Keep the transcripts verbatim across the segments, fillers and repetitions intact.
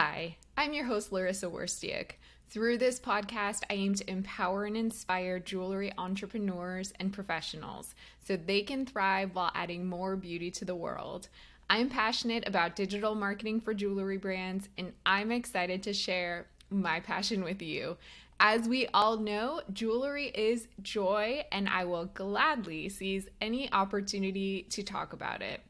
Hi, I'm your host, Larissa Wurstiak. Through this podcast, I aim to empower and inspire jewelry entrepreneurs and professionals so they can thrive while adding more beauty to the world. I'm passionate about digital marketing for jewelry brands, and I'm excited to share my passion with you. As we all know, jewelry is joy, and I will gladly seize any opportunity to talk about it.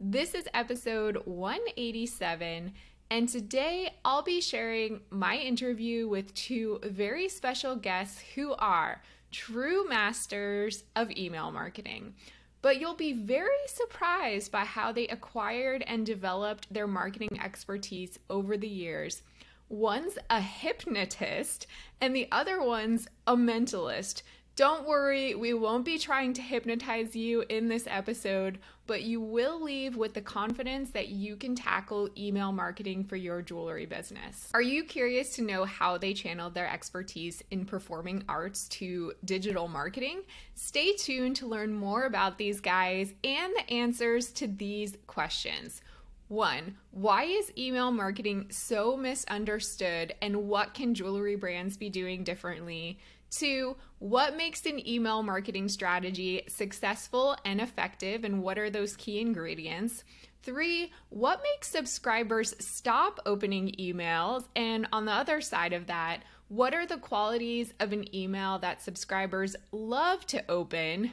This is episode one eighty-seven, and today I'll be sharing my interview with two very special guests who are true masters of email marketing. But you'll be very surprised by how they acquired and developed their marketing expertise over the years. One's a hypnotist and the other one's a mentalist. Don't worry, we won't be trying to hypnotize you in this episode, but you will leave with the confidence that you can tackle email marketing for your jewelry business. Are you curious to know how they channeled their expertise in performing arts to digital marketing? Stay tuned to learn more about these guys and the answers to these questions. One, why is email marketing so misunderstood, and what can jewelry brands be doing differently? Two, what makes an email marketing strategy successful and effective, and what are those key ingredients? Three, what makes subscribers stop opening emails? And on the other side of that, what are the qualities of an email that subscribers love to open?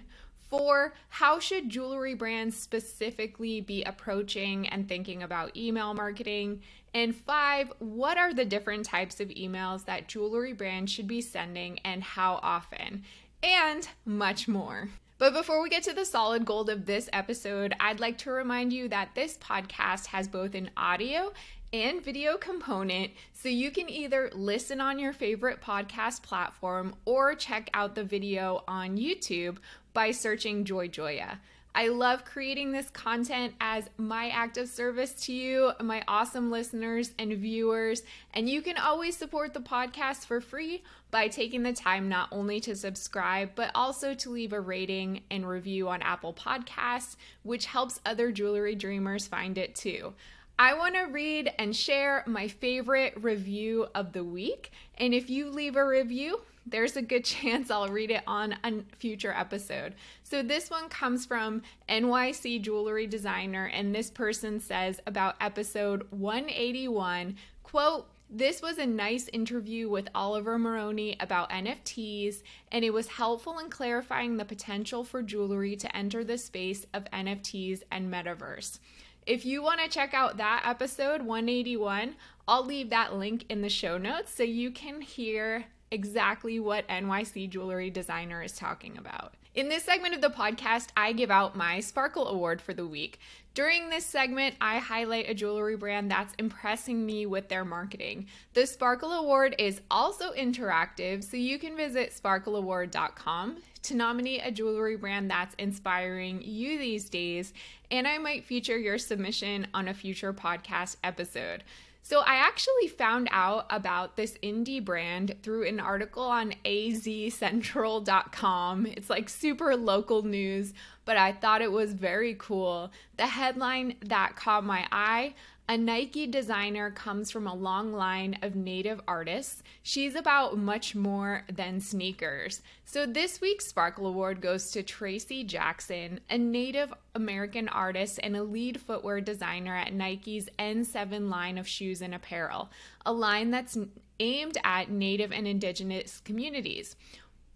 Four, how should jewelry brands specifically be approaching and thinking about email marketing? And five, what are the different types of emails that jewelry brands should be sending and how often? And much more. But before we get to the solid gold of this episode, I'd like to remind you that this podcast has both an audio and video component, so you can either listen on your favorite podcast platform or check out the video on YouTube by searching Joy Joya. I love creating this content as my act of service to you, my awesome listeners and viewers, and you can always support the podcast for free by taking the time not only to subscribe, but also to leave a rating and review on Apple Podcasts, which helps other jewelry dreamers find it too. I want to read and share my favorite review of the week, and if you leave a review, there's a good chance I'll read it on a future episode. So this one comes from N Y C Jewelry Designer, and this person says about episode one eighty-one, quote, "This was a nice interview with Oliver Moroni about N F Ts, and it was helpful in clarifying the potential for jewelry to enter the space of N F Ts and metaverse." If you want to check out that episode one eighty-one, I'll leave that link in the show notes so you can hear exactly what N Y C Jewelry Designer is talking about. In this segment of the podcast, I give out my Sparkle Award for the week. During this segment, I highlight a jewelry brand that's impressing me with their marketing. The Sparkle Award is also interactive, so you can visit sparkle award dot com to nominate a jewelry brand that's inspiring you these days, and I might feature your submission on a future podcast episode. So I actually found out about this indie brand through an article on A Z central dot com. It's like super local news, but I thought it was very cool. The headline that caught my eye: a Nike designer comes from a long line of native artists. She's about much more than sneakers. So this week's Sparkle Award goes to Tracy Jackson, a Native American artist and a lead footwear designer at Nike's N seven line of shoes and apparel, a line that's aimed at Native and Indigenous communities.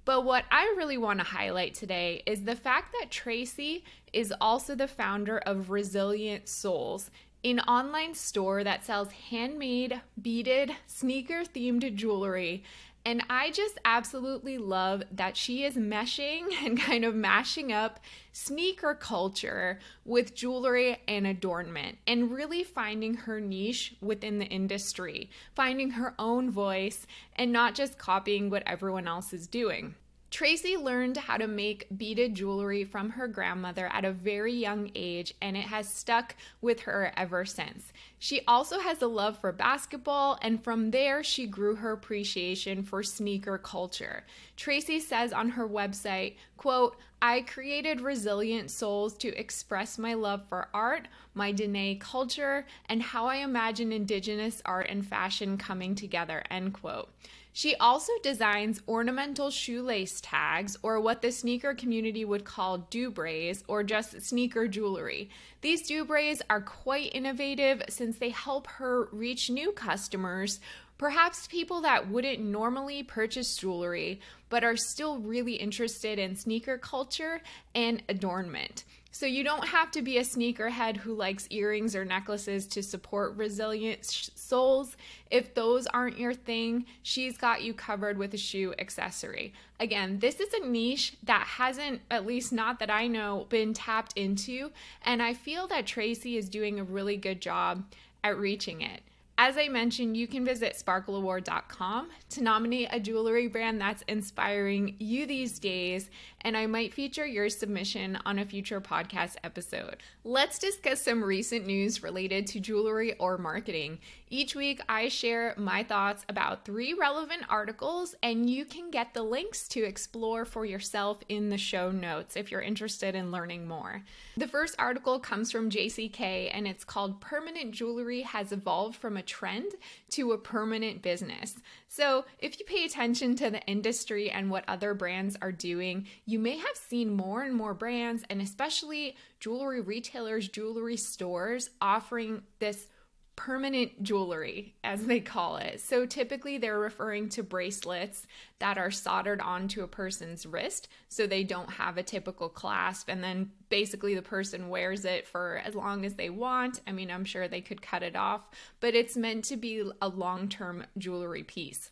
But what I really want to highlight today is the fact that Tracy is also the founder of Resilient Souls, an online store that sells handmade, beaded, sneaker-themed jewelry. And I just absolutely love that she is meshing and kind of mashing up sneaker culture with jewelry and adornment, and really finding her niche within the industry, finding her own voice, and not just copying what everyone else is doing. Tracy learned how to make beaded jewelry from her grandmother at a very young age, and it has stuck with her ever since. She also has a love for basketball, and from there she grew her appreciation for sneaker culture. Tracy says on her website, quote, I created Resilient Souls to express my love for art, my Diné culture, and how I imagine indigenous art and fashion coming together, end quote. She also designs ornamental shoelace tags, or what the sneaker community would call doobrays, or just sneaker jewelry. These doobrays are quite innovative since they help her reach new customers, perhaps people that wouldn't normally purchase jewelry, but are still really interested in sneaker culture and adornment. So you don't have to be a sneakerhead who likes earrings or necklaces to support Resilient Souls. If those aren't your thing, she's got you covered with a shoe accessory. Again, this is a niche that hasn't, at least not that I know, been tapped into, and I feel that Tracy is doing a really good job at reaching it. As I mentioned, you can visit sparkle award dot com to nominate a jewelry brand that's inspiring you these days, and I might feature your submission on a future podcast episode. Let's discuss some recent news related to jewelry or marketing. Each week, I share my thoughts about three relevant articles, and you can get the links to explore for yourself in the show notes if you're interested in learning more. The first article comes from J C K, and it's called Permanent Jewelry Has Evolved from a Trend to a Permanent Business. So if you pay attention to the industry and what other brands are doing, you may have seen more and more brands, and especially jewelry retailers, jewelry stores, offering this permanent jewelry, as they call it. So typically they're referring to bracelets that are soldered onto a person's wrist, so they don't have a typical clasp, and then basically the person wears it for as long as they want. I mean, I'm sure they could cut it off, but it's meant to be a long-term jewelry piece.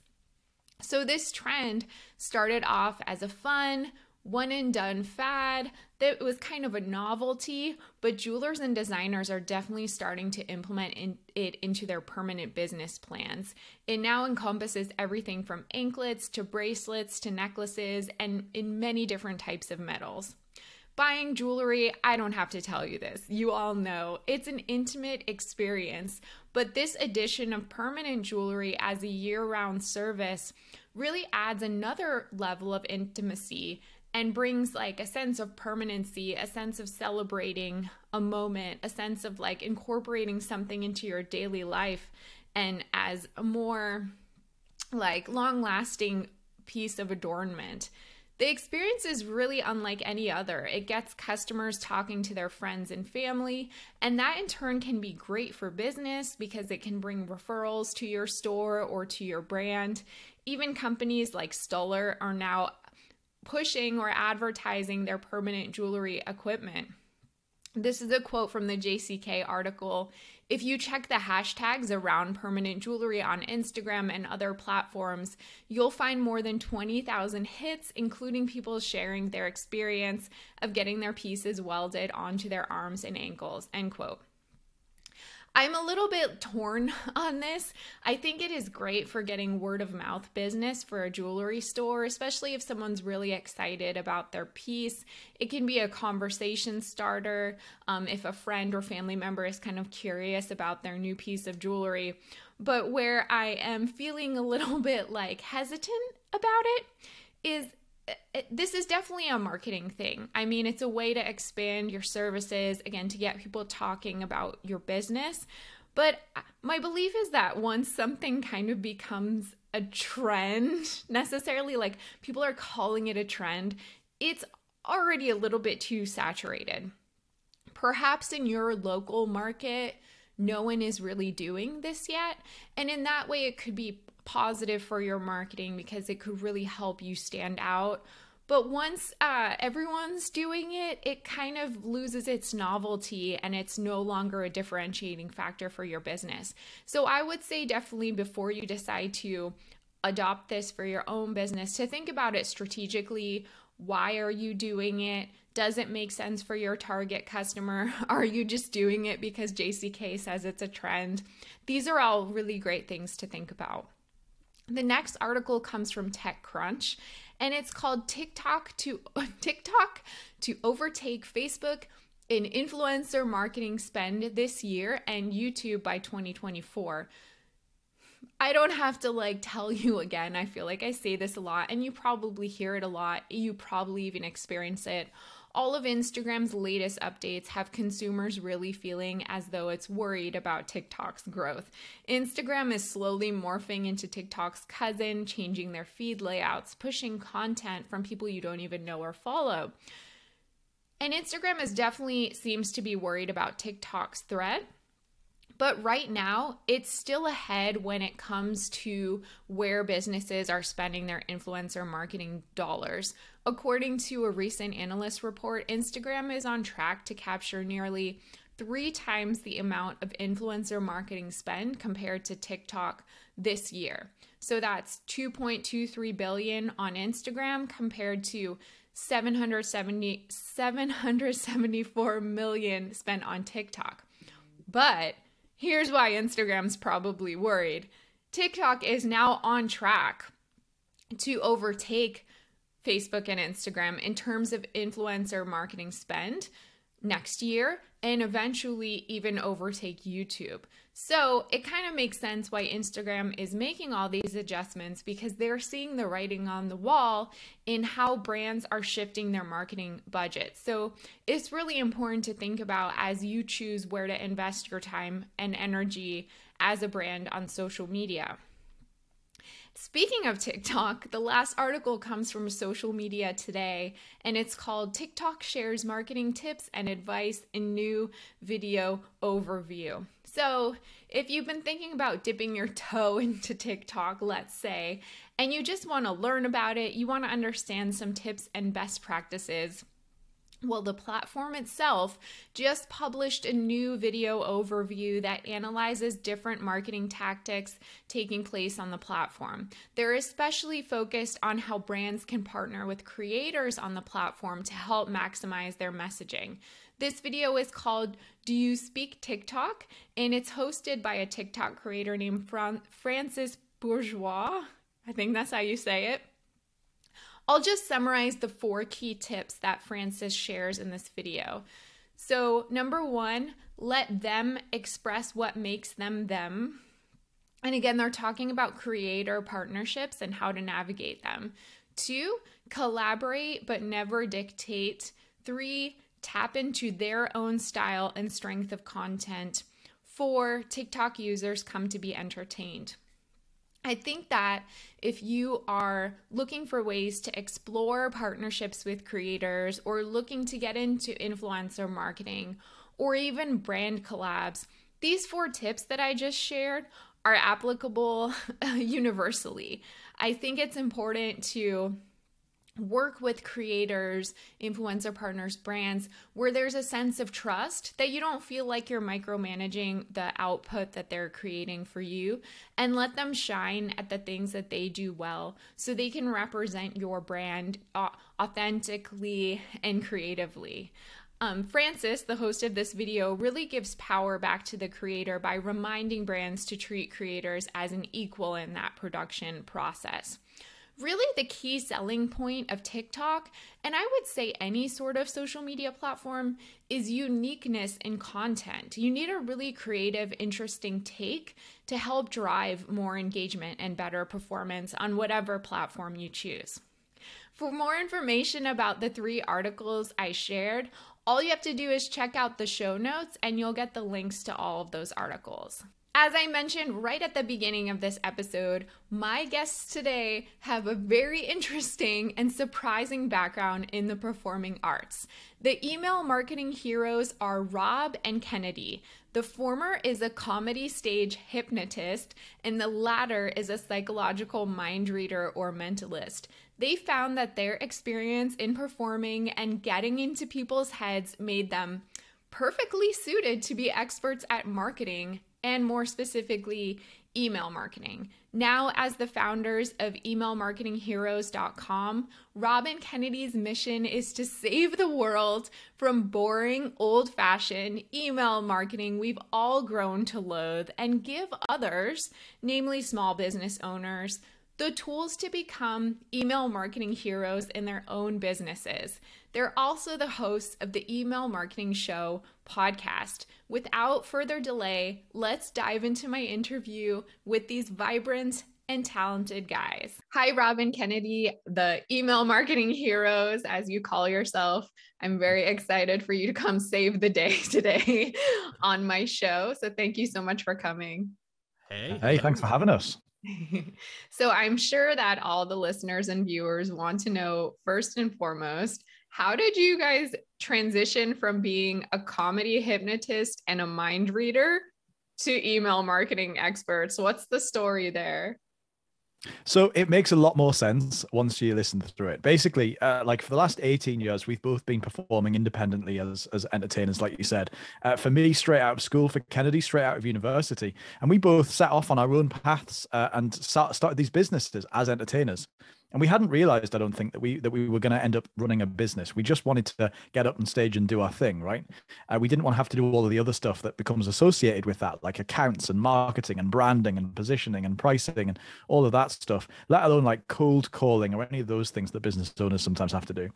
So this trend started off as a fun, one-and-done fad that was kind of a novelty, but jewelers and designers are definitely starting to implement in, it into their permanent business plans. It now encompasses everything from anklets to bracelets to necklaces, and in many different types of metals. Buying jewelry, I don't have to tell you this. You all know it's an intimate experience, but this addition of permanent jewelry as a year-round service really adds another level of intimacy and brings like a sense of permanency, a sense of celebrating a moment, a sense of like incorporating something into your daily life, and as a more like long-lasting piece of adornment. The experience is really unlike any other. It gets customers talking to their friends and family, and that in turn can be great for business because it can bring referrals to your store or to your brand. Even companies like Stuller are now pushing or advertising their permanent jewelry equipment. This is a quote from the J C K article. If you check the hashtags around permanent jewelry on Instagram and other platforms, you'll find more than twenty thousand hits, including people sharing their experience of getting their pieces welded onto their arms and ankles, end quote. I'm a little bit torn on this. I think it is great for getting word of mouth business for a jewelry store, especially if someone's really excited about their piece. It can be a conversation starter um, if a friend or family member is kind of curious about their new piece of jewelry. But where I am feeling a little bit like hesitant about it is this is definitely a marketing thing. I mean, it's a way to expand your services, again, to get people talking about your business. But my belief is that once something kind of becomes a trend, necessarily, like people are calling it a trend, it's already a little bit too saturated. Perhaps in your local market, no one is really doing this yet. And in that way, it could be positive for your marketing because it could really help you stand out. But once uh, everyone's doing it, it kind of loses its novelty and it's no longer a differentiating factor for your business. So I would say definitely before you decide to adopt this for your own business, to think about it strategically. Why are you doing it? Does it make sense for your target customer? Are you just doing it because J C K says it's a trend? These are all really great things to think about. The next article comes from TechCrunch, and it's called TikTok to TikTok to overtake Facebook in influencer marketing spend this year and YouTube by twenty twenty-four. I don't have to like tell you again. I feel like I say this a lot and you probably hear it a lot. You probably even experience it. All of Instagram's latest updates have consumers really feeling as though it's worried about TikTok's growth. Instagram is slowly morphing into TikTok's cousin, changing their feed layouts, pushing content from people you don't even know or follow. And Instagram is definitely seems to be worried about TikTok's threat. But right now, it's still ahead when it comes to where businesses are spending their influencer marketing dollars. According to a recent analyst report, Instagram is on track to capture nearly three times the amount of influencer marketing spend compared to TikTok this year. So that's two point two three billion dollars on Instagram compared to seven hundred seventy-four million dollars spent on TikTok. But here's why Instagram's probably worried. TikTok is now on track to overtake Facebook and Instagram in terms of influencer marketing spend next year and eventually even overtake YouTube. So it kind of makes sense why Instagram is making all these adjustments, because they're seeing the writing on the wall in how brands are shifting their marketing budget. So it's really important to think about as you choose where to invest your time and energy as a brand on social media. Speaking of TikTok, the last article comes from Social Media Today, and it's called TikTok Shares Marketing Tips and Advice in New Video Overview. So if you've been thinking about dipping your toe into TikTok, let's say, and you just want to learn about it, you want to understand some tips and best practices, well, the platform itself just published a new video overview that analyzes different marketing tactics taking place on the platform. They're especially focused on how brands can partner with creators on the platform to help maximize their messaging. This video is called Do You Speak TikTok? And it's hosted by a TikTok creator named Fran- Francis Bourgeois. I think that's how you say it. I'll just summarize the four key tips that Francis shares in this video. So number one, let them express what makes them them. And again, they're talking about creator partnerships and how to navigate them. Two, collaborate but never dictate. Three, tap into their own style and strength of content. Four, TikTok users come to be entertained. I think that if you are looking for ways to explore partnerships with creators or looking to get into influencer marketing or even brand collabs, these four tips that I just shared are applicable universally. I think it's important to work with creators, influencer partners, brands, where there's a sense of trust that you don't feel like you're micromanaging the output that they're creating for you, and let them shine at the things that they do well so they can represent your brand authentically and creatively. Um, Francis, the host of this video, really gives power back to the creator by reminding brands to treat creators as an equal in that production process. Really the key selling point of TikTok, and I would say any sort of social media platform, is uniqueness in content. You need a really creative, interesting take to help drive more engagement and better performance on whatever platform you choose. For more information about the three articles I shared, all you have to do is check out the show notes and you'll get the links to all of those articles. As I mentioned right at the beginning of this episode, my guests today have a very interesting and surprising background in the performing arts. The email marketing heroes are Rob and Kennedy. The former is a comedy stage hypnotist, and the latter is a psychological mind reader or mentalist. They found that their experience in performing and getting into people's heads made them perfectly suited to be experts at marketing, and more specifically, email marketing. Now, as the founders of Email Marketing Heroes dot com, Rob and Kennedy's mission is to save the world from boring, old-fashioned email marketing we've all grown to loathe and give others, namely small business owners, the tools to become email marketing heroes in their own businesses. They're also the hosts of the Email Marketing Show podcast. Without further delay, let's dive into my interview with these vibrant and talented guys. Hi, Rob and Kennedy, the Email Marketing Heroes, as you call yourself. I'm very excited for you to come save the day today on my show. So thank you so much for coming. Hey, hey, thanks for having us. So I'm sure that all the listeners and viewers want to know, first and foremost, how did you guys transition from being a comedy hypnotist and a mind reader to email marketing experts? What's the story there? So it makes a lot more sense once you listen through it. Basically, uh, like for the last eighteen years, we've both been performing independently as, as entertainers, like you said. Uh, for me, straight out of school, for Kennedy, straight out of university. And we both set off on our own paths uh, and start, started these businesses as entertainers. And we hadn't realized, I don't think, that we that we were going to end up running a business. We just wanted to get up on stage and do our thing, right? Uh, we didn't want to have to do all of the other stuff that becomes associated with that, like accounts and marketing and branding and positioning and pricing and all of that stuff, let alone like cold calling or any of those things that business owners sometimes have to do.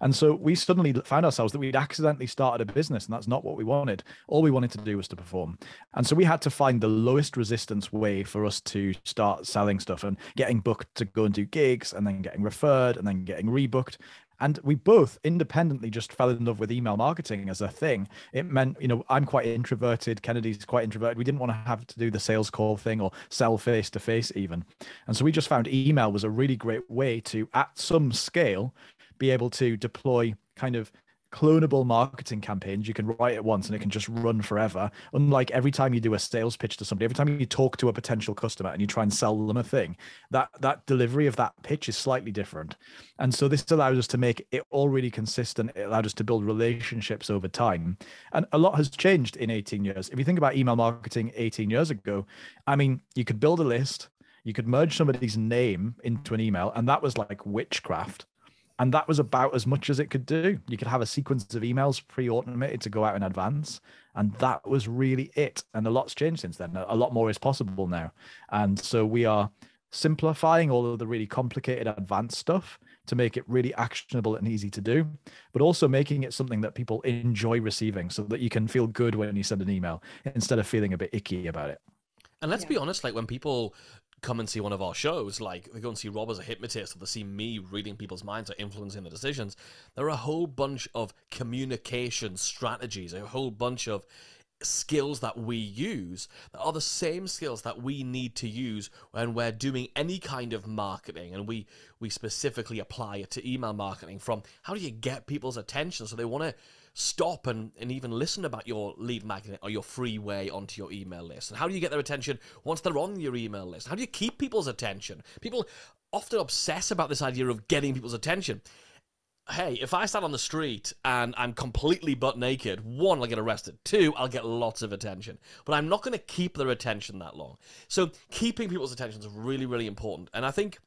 And so we suddenly found ourselves that we'd accidentally started a business, and that's not what we wanted. All we wanted to do was to perform. And so we had to find the lowest resistance way for us to start selling stuff and getting booked to go and do gigs, and then getting referred, and then getting rebooked. And we both independently just fell in love with email marketing as a thing. It meant, you know, I'm quite introverted, Kennedy's quite introverted. We didn't want to have to do the sales call thing or sell face to face even. And so we just found email was a really great way to, at some scale, be able to deploy kind of clonable marketing campaigns. You can write it once and it can just run forever. Unlike every time you do a sales pitch to somebody, every time you talk to a potential customer and you try and sell them a thing, that that delivery of that pitch is slightly different. And so this allows us to make it all really consistent. It allowed us to build relationships over time. And a lot has changed in eighteen years. If you think about email marketing eighteen years ago, I mean, you could build a list, you could merge somebody's name into an email, and that was like witchcraft. And that was about as much as it could do. You could have a sequence of emails pre-automated to go out in advance. And that was really it. And a lot's changed since then. A lot more is possible now. And so we are simplifying all of the really complicated advanced stuff to make it really actionable and easy to do, but also making it something that people enjoy receiving so that you can feel good when you send an email instead of feeling a bit icky about it. And let's yeah. be honest, like when people come and see one of our shows, like they go and see Rob as a hypnotist, or they see me reading people's minds or influencing their decisions, there are a whole bunch of communication strategies, a whole bunch of skills that we use that are the same skills that we need to use when we're doing any kind of marketing, and we we specifically apply it to email marketing. From how do you get people's attention so they want to stop and, and even listen about your lead magnet or your freeway onto your email list? And how do you get their attention once they're on your email list? How do you keep people's attention? People often obsess about this idea of getting people's attention. Hey, if I stand on the street and I'm completely butt naked, one, I'll get arrested. Two, I'll get lots of attention. But I'm not going to keep their attention that long. So keeping people's attention is really, really important. And I think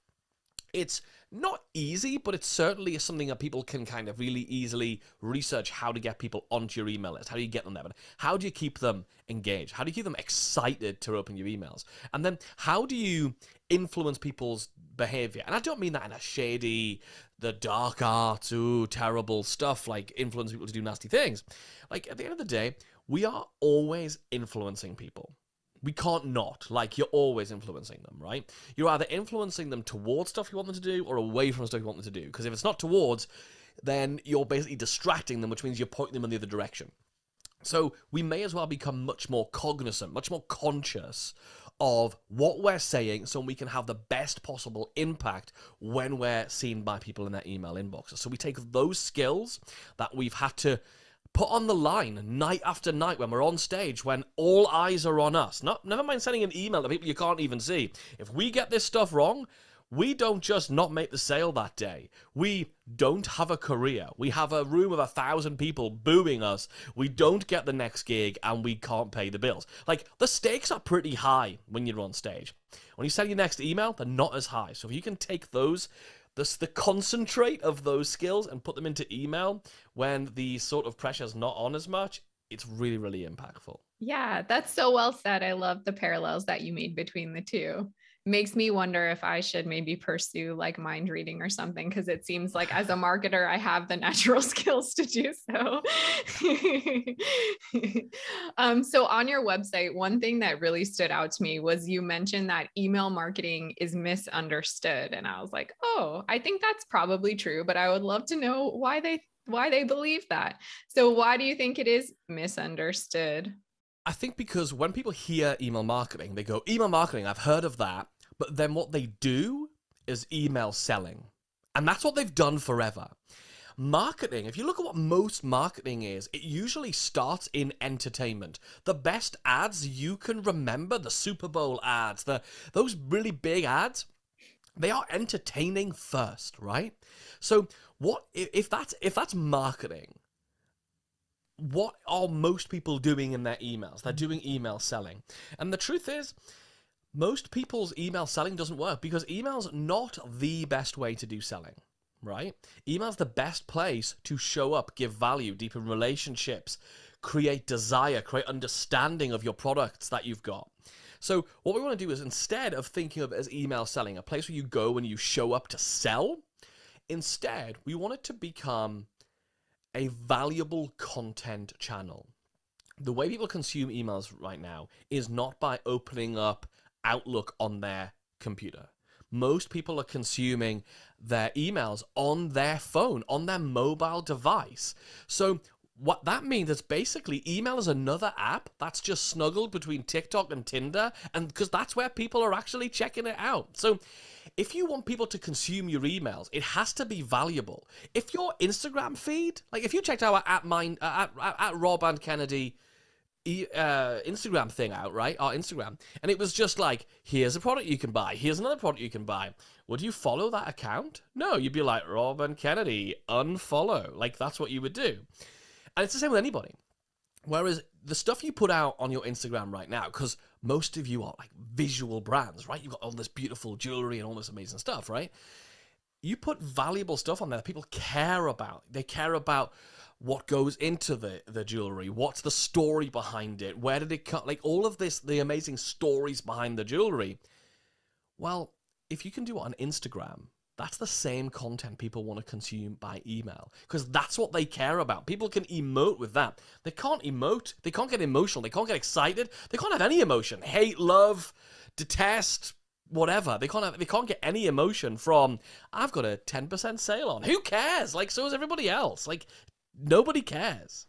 it's not easy, but it certainly is something that people can kind of really easily research, how to get people onto your email list. How do you get them there? But how do you keep them engaged? How do you keep them excited to open your emails? And then how do you influence people's behavior? And I don't mean that in a shady, the dark arts, ooh, terrible stuff, like influence people to do nasty things. Like at the end of the day, we are always influencing people. We can't not. Like, you're always influencing them, right? You're either influencing them towards stuff you want them to do or away from stuff you want them to do. Because if it's not towards, then you're basically distracting them, which means you're pointing them in the other direction. So we may as well become much more cognizant, much more conscious of what we're saying, so we can have the best possible impact when we're seen by people in their email inboxes. So we take those skills that we've had to put on the line night after night when we're on stage, when all eyes are on us. Not, never mind sending an email to people you can't even see. If we get this stuff wrong, we don't just not make the sale that day. We don't have a career. We have a room of a thousand people booing us. We don't get the next gig, and we can't pay the bills. Like, the stakes are pretty high when you're on stage. When you send your next email, they're not as high. So if you can take those, The, the concentrate of those skills, and put them into email when the sort of pressure is not on as much, it's really, really impactful. Yeah, that's so well said. I love the parallels that you made between the two. makes me wonder if I should maybe pursue like mind reading or something, because it seems like as a marketer, I have the natural skills to do so. um, so on your website, one thing that really stood out to me was you mentioned that email marketing is misunderstood. And I was like, oh, I think that's probably true, but I would love to know why they why they believe that. So why do you think it is misunderstood? I think because when people hear email marketing, they go, email marketing, I've heard of that. But then what they do is email selling. And that's what they've done forever. Marketing, if you look at what most marketing is, it usually starts in entertainment. The best ads you can remember, the Super Bowl ads, the those really big ads, they are entertaining first, right? So what if that's if that's marketing? What are most people doing in their emails? They're doing email selling. And the truth is, most people's email selling doesn't work because email's not the best way to do selling, right? Email's the best place to show up, give value, deepen relationships, create desire, create understanding of your products that you've got. So what we want to do is, instead of thinking of it as email selling, a place where you go and you show up to sell, instead we want it to become a valuable content channel. The way people consume emails right now is not by opening up Outlook on their computer. Most people are consuming their emails on their phone, on their mobile device. So what that means is basically email is another app that's just snuggled between TikTok and Tinder, and because that's where people are actually checking it out. So if you want people to consume your emails, it has to be valuable. If your Instagram feed, like if you checked our at mine at, at, at Rob and Kennedy uh, Instagram thing out, right? Our Instagram, and it was just like, here's a product you can buy, here's another product you can buy. Would you follow that account? No, you'd be like, Rob and Kennedy, unfollow. Like that's what you would do. And it's the same with anybody. Whereas the stuff you put out on your Instagram right now, because most of you are like visual brands, right? You've got all this beautiful jewelry and all this amazing stuff, right? You put valuable stuff on there that people care about. They care about what goes into the, the jewelry, what's the story behind it, where did it come, like all of this, the amazing stories behind the jewelry. Well, if you can do it on Instagram, that's the same content people want to consume by email, because that's what they care about. People can emote with that. They can't emote. They can't get emotional. They can't get excited. They can't have any emotion. Hate, love, detest, whatever. They can't have, they can't get any emotion from, I've got a ten percent sale on. Who cares? Like, so is everybody else. Like, nobody cares.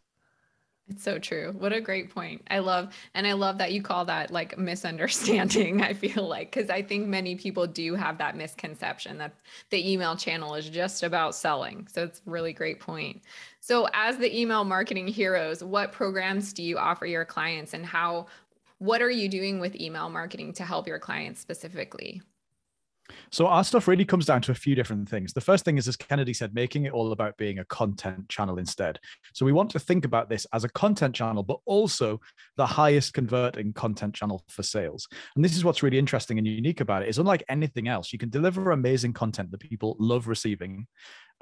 It's so true. What a great point. I love, and I love that you call that like misunderstanding, I feel like, because I think many people do have that misconception that the email channel is just about selling. So it's a really great point. So as the Email Marketing Heroes, what programs do you offer your clients, and how, what are you doing with email marketing to help your clients specifically? So our stuff really comes down to a few different things. The first thing is, as Kennedy said, making it all about being a content channel instead. So we want to think about this as a content channel, but also the highest converting content channel for sales. And this is what's really interesting and unique about it, is unlike anything else, you can deliver amazing content that people love receiving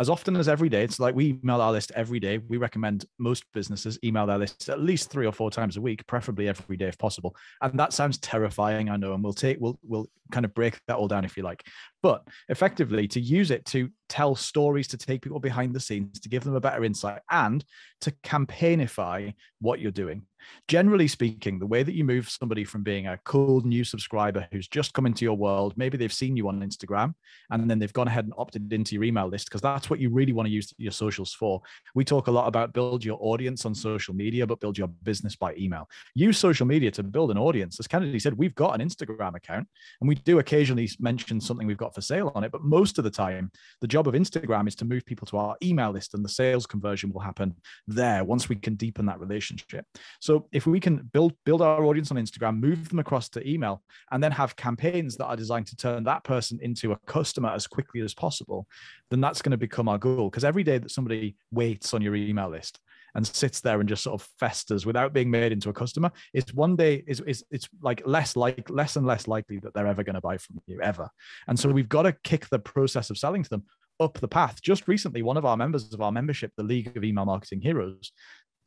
as often as every day. It's like we email our list every day. We recommend most businesses email their lists at least three or four times a week, preferably every day if possible. And that sounds terrifying, I know, and we'll take, we'll, we'll kind of break that all down if you like. But effectively, to use it to tell stories, to take people behind the scenes, to give them a better insight, and to campaignify what you're doing. Generally speaking, the way that you move somebody from being a cold new subscriber who's just come into your world, maybe they've seen you on Instagram and then they've gone ahead and opted into your email list, because that's what you really want to use your socials for. We talk a lot about build your audience on social media, but build your business by email. Use social media to build an audience. As Kennedy said, we've got an Instagram account and we do occasionally mention something we've got for sale on it, but most of the time, the job of Instagram is to move people to our email list, and the sales conversion will happen there once we can deepen that relationship. So So if we can build, build our audience on Instagram, move them across to email, and then have campaigns that are designed to turn that person into a customer as quickly as possible, then that's going to become our goal. Because every day that somebody waits on your email list and sits there and just sort of festers without being made into a customer, it's one day, is it's, it's like less like less and less likely that they're ever going to buy from you, ever. And so we've got to kick the process of selling to them up the path. Just recently, one of our members of our membership, the League of Email Marketing Heroes,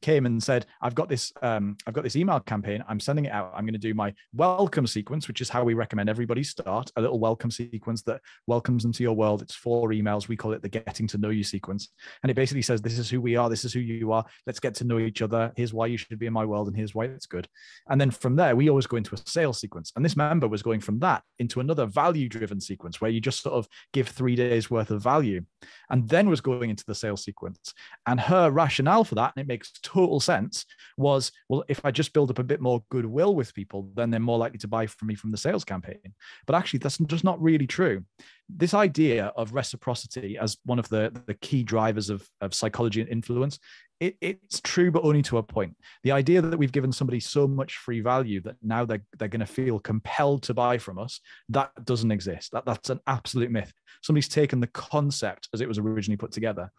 came and said, I've got this, um, I've got this email campaign. I'm sending it out. I'm going to do my welcome sequence, which is how we recommend everybody start, a little welcome sequence that welcomes them to your world. It's four emails. We call it the getting to know you sequence. And it basically says, this is who we are. This is who you are. Let's get to know each other. Here's why you should be in my world. And here's why it's good. And then from there, we always go into a sales sequence. And this member was going from that into another value-driven sequence where you just sort of give three days worth of value, and then was going into the sales sequence. And her rationale for that, and it makes total sense, was, well, if I just build up a bit more goodwill with people, then they're more likely to buy from me from the sales campaign. But actually, that's just not really true. This idea of reciprocity as one of the, the key drivers of, of psychology and influence, it, it's true, but only to a point. The idea that we've given somebody so much free value that now they're, they're going to feel compelled to buy from us, that doesn't exist. That, that's an absolute myth. Somebody's taken the concept as it was originally put together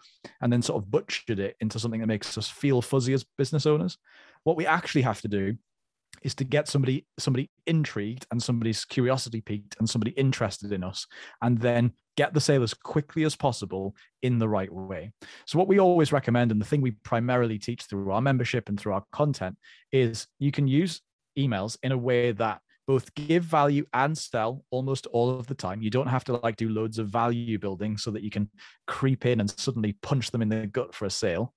and then sort of butchered it into something that makes us feel fuzzy as business owners. What we actually have to do is to get somebody somebody intrigued and somebody's curiosity piqued and somebody interested in us, and then get the sale as quickly as possible in the right way. So what we always recommend, and the thing we primarily teach through our membership and through our content, is you can use emails in a way that both give value and sell almost all of the time. You don't have to like do loads of value building so that you can creep in and suddenly punch them in the gut for a sale.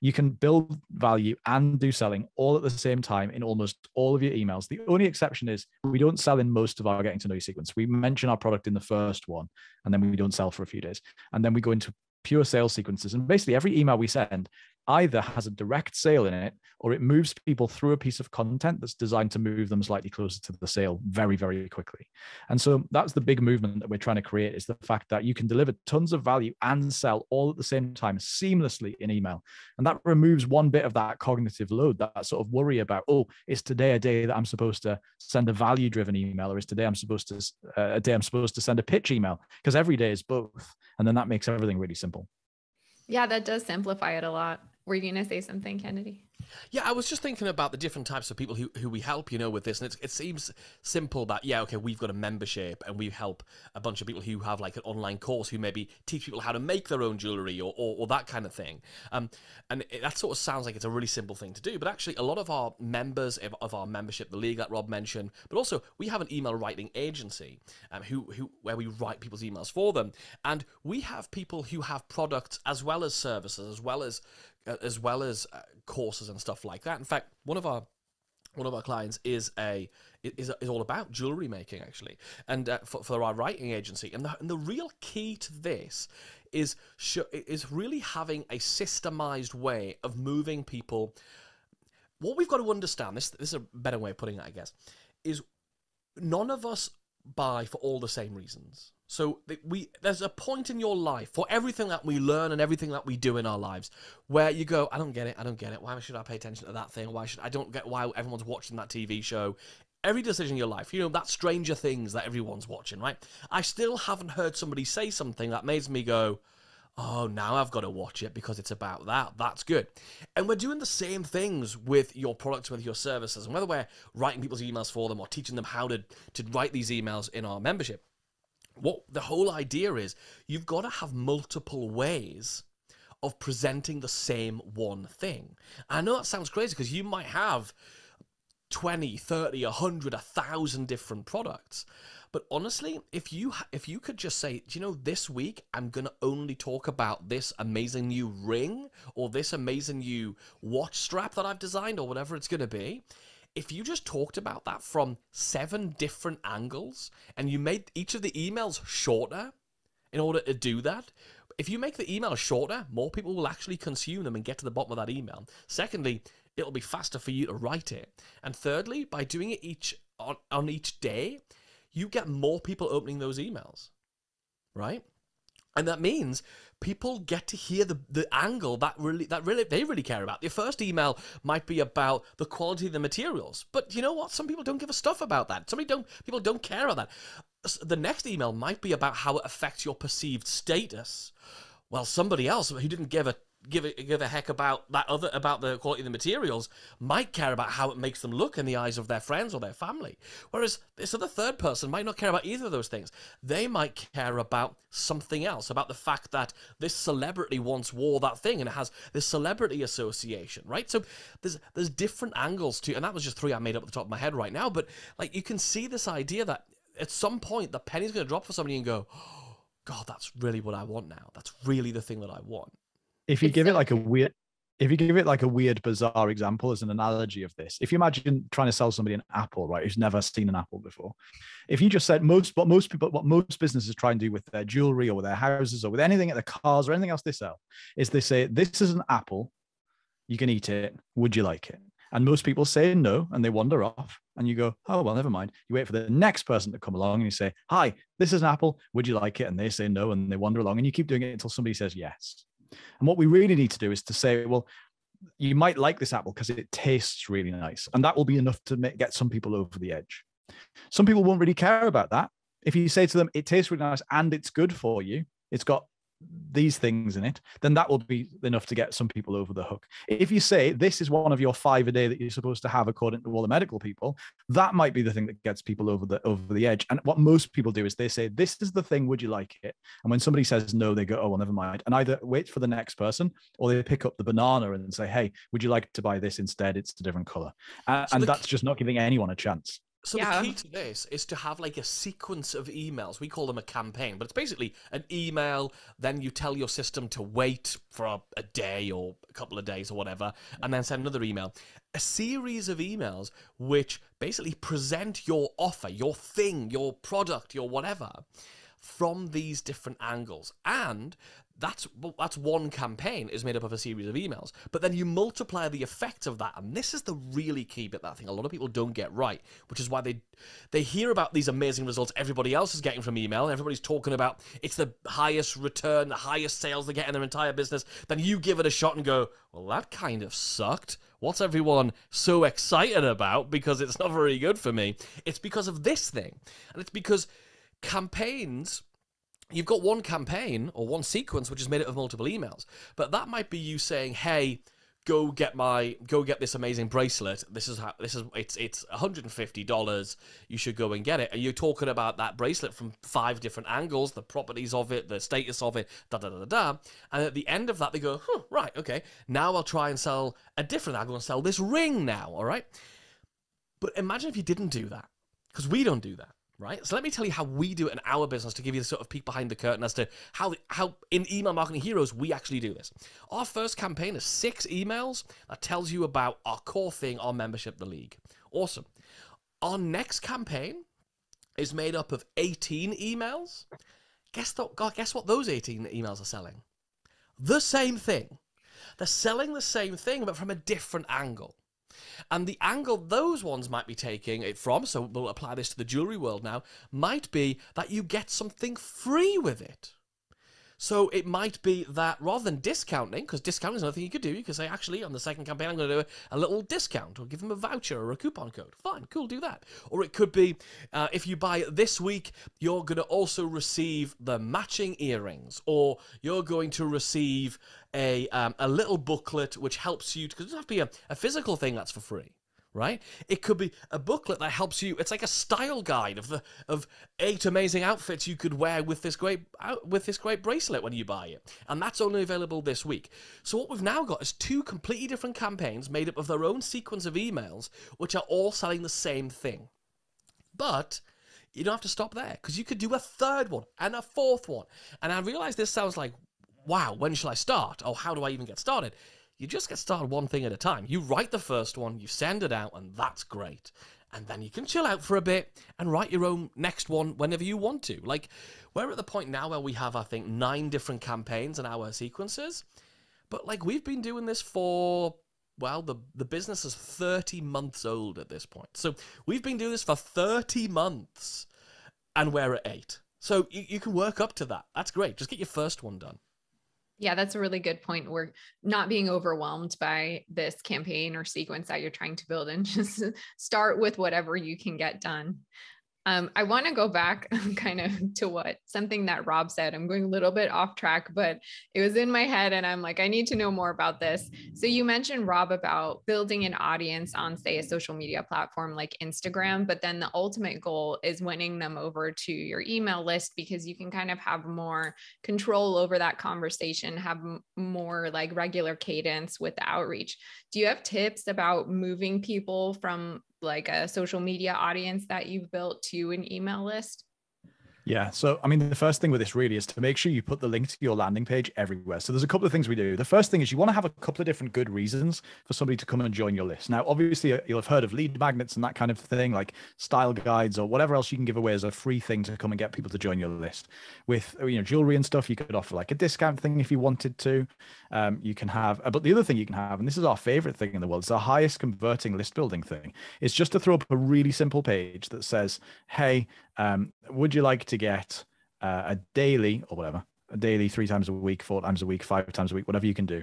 You can build value and do selling all at the same time in almost all of your emails. The only exception is we don't sell in most of our getting to know you sequence. We mention our product in the first one, and then we don't sell for a few days. And then we go into pure sales sequences. And basically every email we send either has a direct sale in it, or it moves people through a piece of content that's designed to move them slightly closer to the sale very, very quickly. And so that's the big movement that we're trying to create, is the fact that you can deliver tons of value and sell all at the same time seamlessly in email. And that removes one bit of that cognitive load, that sort of worry about, oh, is today a day that I'm supposed to send a value-driven email, or is today I'm supposed to uh, a day I'm supposed to send a pitch email? Because every day is both. And then that makes everything really simple. Yeah, that does simplify it a lot. Were you going to say something, Kennedy? Yeah, I was just thinking about the different types of people who, who we help, you know, with this. And it's, it seems simple that, yeah, okay, we've got a membership and we help a bunch of people who have like an online course who maybe teach people how to make their own jewelry or, or, or that kind of thing. Um, and it, that sort of sounds like it's a really simple thing to do. But actually, a lot of our members of, of our membership, the league that Rob mentioned, but also we have an email writing agency um, who, who where we write people's emails for them. And we have people who have products as well as services, as well as as well as uh, courses and stuff like that. In fact, one of our one of our clients is a is, is all about jewelry making, actually, and uh, for, for our writing agency. And the, and the real key to this is sh is really having a systemized way of moving people. What we've got to understand, this this is a better way of putting it, I guess, is none of us buy for all the same reasons. So we, there's a point in your life for everything that we learn and everything that we do in our lives where you go, I don't get it, I don't get it. Why should I pay attention to that thing? Why should I don't get why everyone's watching that T V show? Every decision in your life, you know, that Stranger Things that everyone's watching, right? I still haven't heard somebody say something that makes me go, oh, now I've got to watch it because it's about that. That's good. And we're doing the same things with your products, with your services, and whether we're writing people's emails for them or teaching them how to, to write these emails in our membership. What the whole idea is, you've got to have multiple ways of presenting the same one thing. I know that sounds crazy because you might have twenty, thirty, a hundred, a thousand different products. But honestly, if you if you could just say, you know, this week I'm going to only talk about this amazing new ring or this amazing new watch strap that I've designed or whatever it's going to be. If you just talked about that from seven different angles and you made each of the emails shorter in order to do that, if you make the email shorter, more people will actually consume them and get to the bottom of that email. Secondly, it'll be faster for you to write it. And thirdly, by doing it each on, on each day, you get more people opening those emails, right? And that means people get to hear the, the angle that really that really they really care about. Your first email might be about the quality of the materials, but you know what? Some people don't give a stuff about that. Some people don't people don't care about that. The next email might be about how it affects your perceived status. Well, somebody else who didn't give a give a, give a heck about that other about the quality of the materials might care about how it makes them look in the eyes of their friends or their family. Whereas this other third person might not care about either of those things. They might care about something else, about the fact that this celebrity once wore that thing and it has this celebrity association, right? So there's there's different angles to, and that was just three I made up at the top of my head right now, but like you can see this idea that at some point the penny's going to drop for somebody and go, oh, God, that's really what I want now. That's really the thing that I want. If you give it like a weird, if you give it like a weird, bizarre example as an analogy of this, if you imagine trying to sell somebody an apple, right, who's never seen an apple before, if you just said most, what most people, what most businesses try and do with their jewelry or with their houses or with anything at their cars or anything else they sell is they say, this is an apple, you can eat it, would you like it? And most people say no, and they wander off, and you go, oh, well, never mind. You wait for the next person to come along, and you say, hi, this is an apple, would you like it? And they say no, and they wander along, and you keep doing it until somebody says yes. And what we really need to do is to say, well, you might like this apple because it tastes really nice. And that will be enough to make, get some people over the edge. Some people won't really care about that. If you say to them, it tastes really nice and it's good for you, it's got these things in it, then that will be enough to get some people over the hook. If you say, this is one of your five a day that you're supposed to have according to all the medical people, that might be the thing that gets people over the over the edge. And what most people do is they say, this is the thing, would you like it? And when somebody says no, they go, oh, well, never mind. And either wait for the next person or they pick up the banana and say, hey, would you like to buy this instead? It's a different color. Uh, so and that's just not giving anyone a chance. So yeah. The key to this is to have like a sequence of emails. We call them a campaign, but it's basically an email. Then you tell your system to wait for a, a day or a couple of days or whatever, and then send another email. A series of emails which basically present your offer, your thing, your product, your whatever from these different angles. And That's that's one campaign is made up of a series of emails, but then you multiply the effect of that, and this is the really key bit that I think a lot of people don't get right, which is why they they hear about these amazing results everybody else is getting from email, and everybody's talking about it's the highest return, the highest sales they get in their entire business. Then you give it a shot and go, well, that kind of sucked. What's everyone so excited about? Because it's not very good for me. It's because of this thing, and it's because campaigns. You've got one campaign or one sequence which is made up of multiple emails, but that might be you saying, "Hey, go get my go get this amazing bracelet. This is how this is it's it's one hundred fifty dollars. You should go and get it." And you're talking about that bracelet from five different angles, the properties of it, the status of it, da da da da da. And at the end of that, they go, "Huh, right, okay. Now I'll try and sell a different angle and sell this ring now." All right. But imagine if you didn't do that, because we don't do that. Right? So let me tell you how we do it in our business to give you the sort of peek behind the curtain as to how how in Email Marketing Heroes we actually do this. Our first campaign is six emails that tells you about our core thing, our membership, the league. Awesome. Our next campaign is made up of eighteen emails. Guess, th- God, guess what those eighteen emails are selling? The same thing. They're selling the same thing, but from a different angle. And the angle those ones might be taking it from, so we'll apply this to the jewelry world now, might be that you get something free with it. So it might be that rather than discounting, because discounting is another thing you could do, you could say, actually, on the second campaign, I'm going to do a little discount or give them a voucher or a coupon code. Fine, cool, do that. Or it could be, uh, if you buy it this week, you're going to also receive the matching earrings, or you're going to receive a um, a little booklet which helps you, because it doesn't have to be a, a physical thing that's for free. Right? It could be a booklet that helps you. It's like a style guide of the of eight amazing outfits you could wear with this great with this great bracelet when you buy it. And that's only available this week. So what we've now got is two completely different campaigns made up of their own sequence of emails, which are all selling the same thing. But you don't have to stop there, because you could do a third one and a fourth one. And I realize this sounds like, wow, when shall I start? Oh, how do I even get started? You just get started one thing at a time. You write the first one, you send it out, and that's great. And then you can chill out for a bit and write your own next one whenever you want to. Like, we're at the point now where we have, I think, nine different campaigns in our sequences. But, like, we've been doing this for, well, the, the business is thirty months old at this point. So we've been doing this for thirty months, and we're at eight. So you, you can work up to that. That's great. Just get your first one done. Yeah, that's a really good point. We're not being overwhelmed by this campaign or sequence that you're trying to build, and just start with whatever you can get done. Um, I want to go back kind of to what something that Rob said. I'm going a little bit off track, but it was in my head and I'm like, I need to know more about this. So you mentioned, Rob, about building an audience on, say, a social media platform like Instagram, but then the ultimate goal is winning them over to your email list because you can kind of have more control over that conversation, have more like regular cadence with the outreach. Do you have tips about moving people from like a social media audience that you've built to an email list? Yeah. So, I mean, the first thing with this really is to make sure you put the link to your landing page everywhere. So there's a couple of things we do. The first thing is you want to have a couple of different good reasons for somebody to come and join your list. Now, obviously, you'll have heard of lead magnets and that kind of thing, like style guides or whatever else you can give away as a free thing to come and get people to join your list. With, you know, jewelry and stuff, you could offer like a discount thing if you wanted to. Um, you can have, but the other thing you can have, and this is our favorite thing in the world, it's the highest converting list building thing, is just to throw up a really simple page that says, hey, um, would you like to get uh, a daily or whatever, a daily three times a week, four times a week, five times a week, whatever you can do.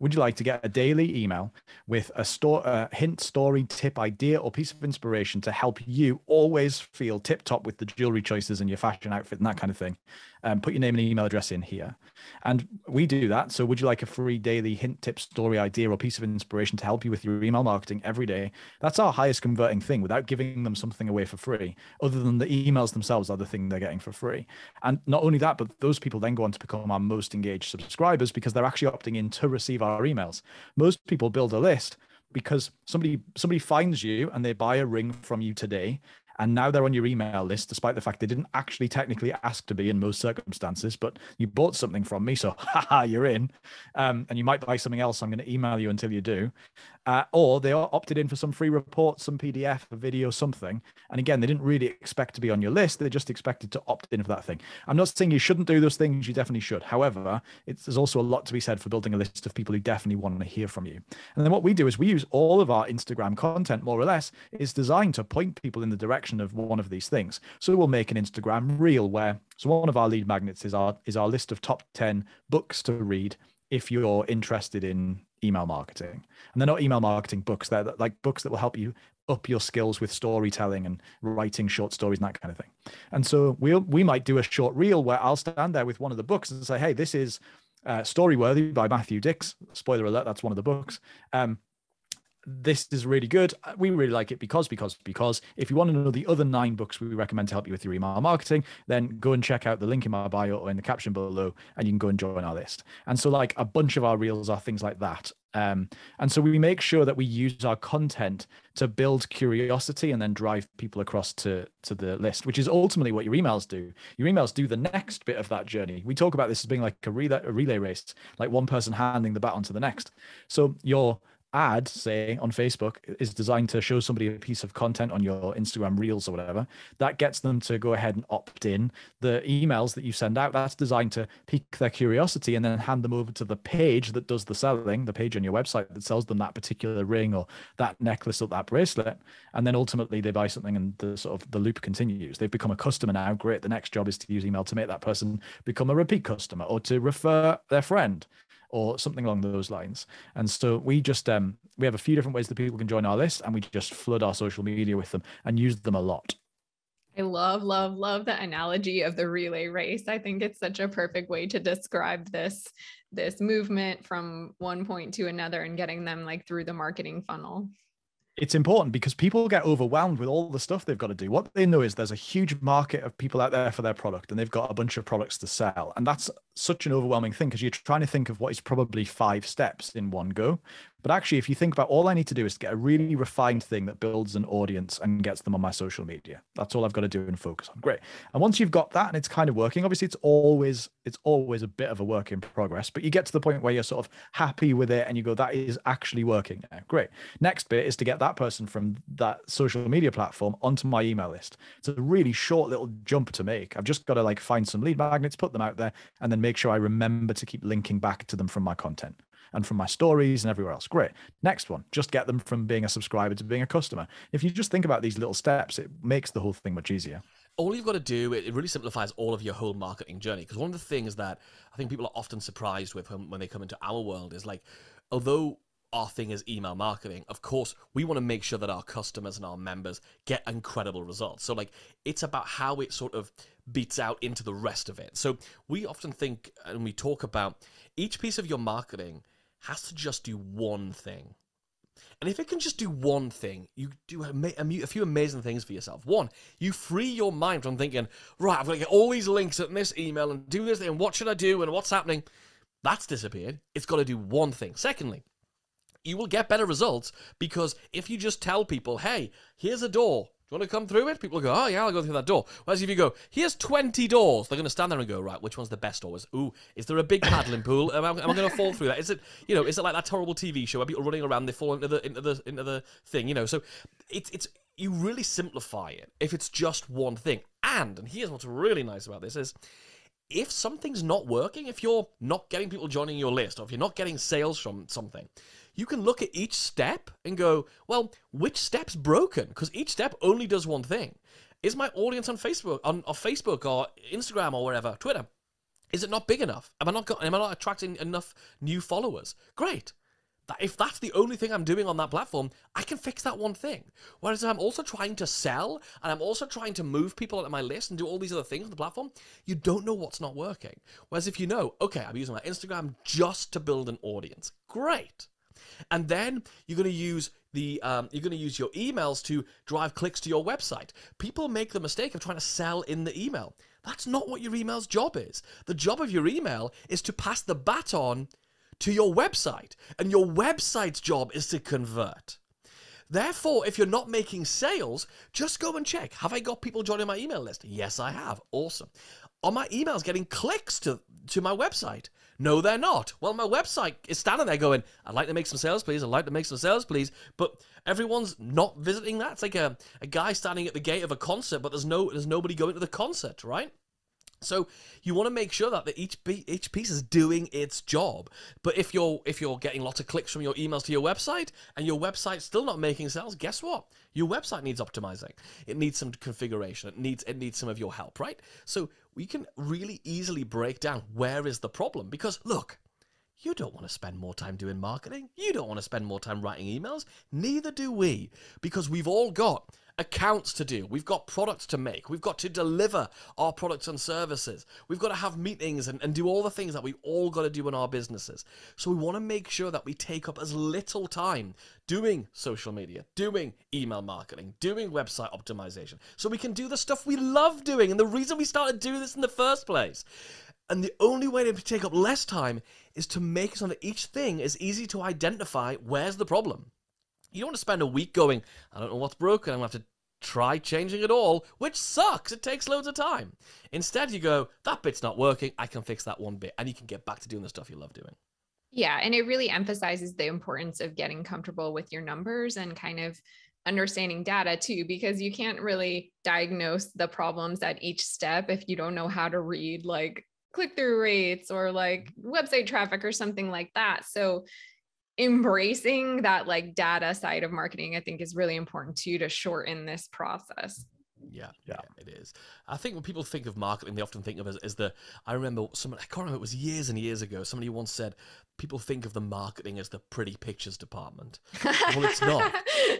Would you like to get a daily email with a store, a hint, story, tip, idea, or piece of inspiration to help you always feel tip top with the jewelry choices and your fashion outfit and that kind of thing? Um, put your name and email address in here. And we do that. So would you like a free daily hint, tip, story, idea, or piece of inspiration to help you with your email marketing every day? That's our highest converting thing without giving them something away for free, other than the emails themselves are the thing they're getting for free. And not only that, but those people then go on to become our most engaged subscribers because they're actually opting in to receive our emails. Most people build a list because somebody somebody finds you and they buy a ring from you today. And now they're on your email list, despite the fact they didn't actually technically ask to be in most circumstances, but you bought something from me, so haha, you're in. Um, and you might buy something else. So I'm going to email you until you do. Uh, or they are opted in for some free report, some P D F, a video, something. And again, they didn't really expect to be on your list. They just expected to opt in for that thing. I'm not saying you shouldn't do those things. You definitely should. However, it's, there's also a lot to be said for building a list of people who definitely want to hear from you. And then what we do is we use all of our Instagram content, more or less, is designed to point people in the direction of one of these things. So we'll make an Instagram reel where, so one of our lead magnets is our is our list of top ten books to read if you're interested in email marketing. And they're not email marketing books, they're like books that will help you up your skills with storytelling and writing short stories and that kind of thing. And so we'll we might do a short reel where I'll stand there with one of the books and say, hey, this is uh, Storyworthy by Matthew Dix. Spoiler alert, that's one of the books. Um, this is really good. We really like it because, because, because if you want to know the other nine books we recommend to help you with your email marketing, then go and check out the link in my bio or in the caption below, and you can go and join our list. And so like a bunch of our reels are things like that. Um, and so we make sure that we use our content to build curiosity and then drive people across to, to the list, which is ultimately what your emails do. Your emails do the next bit of that journey. We talk about this as being like a relay, a relay race, like one person handing the baton to the next. So your ad, say, on Facebook is designed to show somebody a piece of content on your Instagram reels or whatever. That gets them to go ahead and opt in. The emails that you send out, that's designed to pique their curiosity and then hand them over to the page that does the selling, the page on your website that sells them that particular ring or that necklace or that bracelet. And then ultimately they buy something and the sort of the loop continues. They've become a customer now. Great. The next job is to use email to make that person become a repeat customer or to refer their friend, or something along those lines. And so we just, um, we have a few different ways that people can join our list, and we just flood our social media with them and use them a lot. I love, love, love the analogy of the relay race. I think it's such a perfect way to describe this, this movement from one point to another and getting them like through the marketing funnel. It's important because people get overwhelmed with all the stuff they've got to do. What they know is there's a huge market of people out there for their product and they've got a bunch of products to sell. And that's such an overwhelming thing because you're trying to think of what is probably five steps in one go. But actually, if you think about all I need to do is get a really refined thing that builds an audience and gets them on my social media. That's all I've got to do and focus on. Great. And once you've got that and it's kind of working, obviously it's always, it's always a bit of a work in progress, but you get to the point where you're sort of happy with it and you go, that is actually working now. Great. Next bit is to get that person from that social media platform onto my email list. It's a really short little jump to make. I've just got to like find some lead magnets, put them out there, and then make sure I remember to keep linking back to them from my content and from my stories and everywhere else. Great. Next one, just get them from being a subscriber to being a customer. If you just think about these little steps, it makes the whole thing much easier. All you've got to do, it really simplifies all of your whole marketing journey. Because one of the things that I think people are often surprised with when they come into our world is like, although our thing is email marketing. Of course, we want to make sure that our customers and our members get incredible results. So like, it's about how it sort of beats out into the rest of it. So we often think, and we talk about, each piece of your marketing has to just do one thing. And if it can just do one thing, you do a few amazing things for yourself. One, you free your mind from thinking, right, I've got to get all these links in this email and do this and what should I do and what's happening? That's disappeared. It's got to do one thing. Secondly, you will get better results because if you just tell people, hey, here's a door. Do you want to come through it? People go, oh, yeah, I'll go through that door. Whereas if you go, here's twenty doors, they're going to stand there and go, right, which one's the best door? Is, ooh, is there a big paddling pool? Am I, am I going to fall through that? Is it, you know, is it like that horrible T V show where people are running around, they fall into the, into the, into the thing, you know? So it's, it's, you really simplify it if it's just one thing. And, and here's what's really nice about this is, if something's not working, if you're not getting people joining your list, or if you're not getting sales from something, you can look at each step and go, well, which step's broken? Because each step only does one thing. Is my audience on Facebook, on, on Facebook or Instagram or wherever, Twitter, is it not big enough? Am I not, got, am I not attracting enough new followers? Great. That if that's the only thing I'm doing on that platform, I can fix that one thing. Whereas if I'm also trying to sell and I'm also trying to move people out of my list and do all these other things on the platform, you don't know what's not working. Whereas if you know, okay, I'm using my Instagram just to build an audience. Great. And then you're going to use the um, you're going to use your emails to drive clicks to your website. People make the mistake of trying to sell in the email. That's not what your email's job is. The job of your email is to pass the baton to your website, and your website's job is to convert. Therefore, if you're not making sales, just go and check. Have I got people joining my email list? Yes, I have. Awesome. Are my emails getting clicks to, to my website? No, they're not. Well, my website is standing there going, I'd like to make some sales, please. I'd like to make some sales, please. But everyone's not visiting that. It's like a, a guy standing at the gate of a concert, but there's no there's nobody going to the concert, right? So you want to make sure that, that each, each piece is doing its job. But if you're, if you're getting lots of clicks from your emails to your website and your website's still not making sales, guess what? Your website needs optimizing. It needs some configuration. It needs, it needs some of your help, right? So we can really easily break down where is the problem because, look, you don't want to spend more time doing marketing. You don't want to spend more time writing emails. Neither do we because we've all got accounts to do. We've got products to make. We've got to deliver our products and services. We've got to have meetings and, and do all the things that we've all got to do in our businesses. So we want to make sure that we take up as little time doing social media, doing email marketing, doing website optimization, so we can do the stuff we love doing and the reason we started doing this in the first place. And the only way to take up less time is to make it so that each thing is easy to identify where's the problem. You don't want to spend a week going, I don't know what's broken, I'm going to have to try changing it all, which sucks. It takes loads of time. Instead, you go, that bit's not working. I can fix that one bit. And you can get back to doing the stuff you love doing. Yeah. And it really emphasizes the importance of getting comfortable with your numbers and kind of understanding data too, because you can't really diagnose the problems at each step if you don't know how to read like click-through rates or like website traffic or something like that. So embracing that like data side of marketing, I think is really important too, to shorten this process. Yeah, yeah, it is. I think when people think of marketing, they often think of it as, as the, I remember someone, I can't remember, it was years and years ago, somebody once said, people think of the marketing as the pretty pictures department. Well, it's not.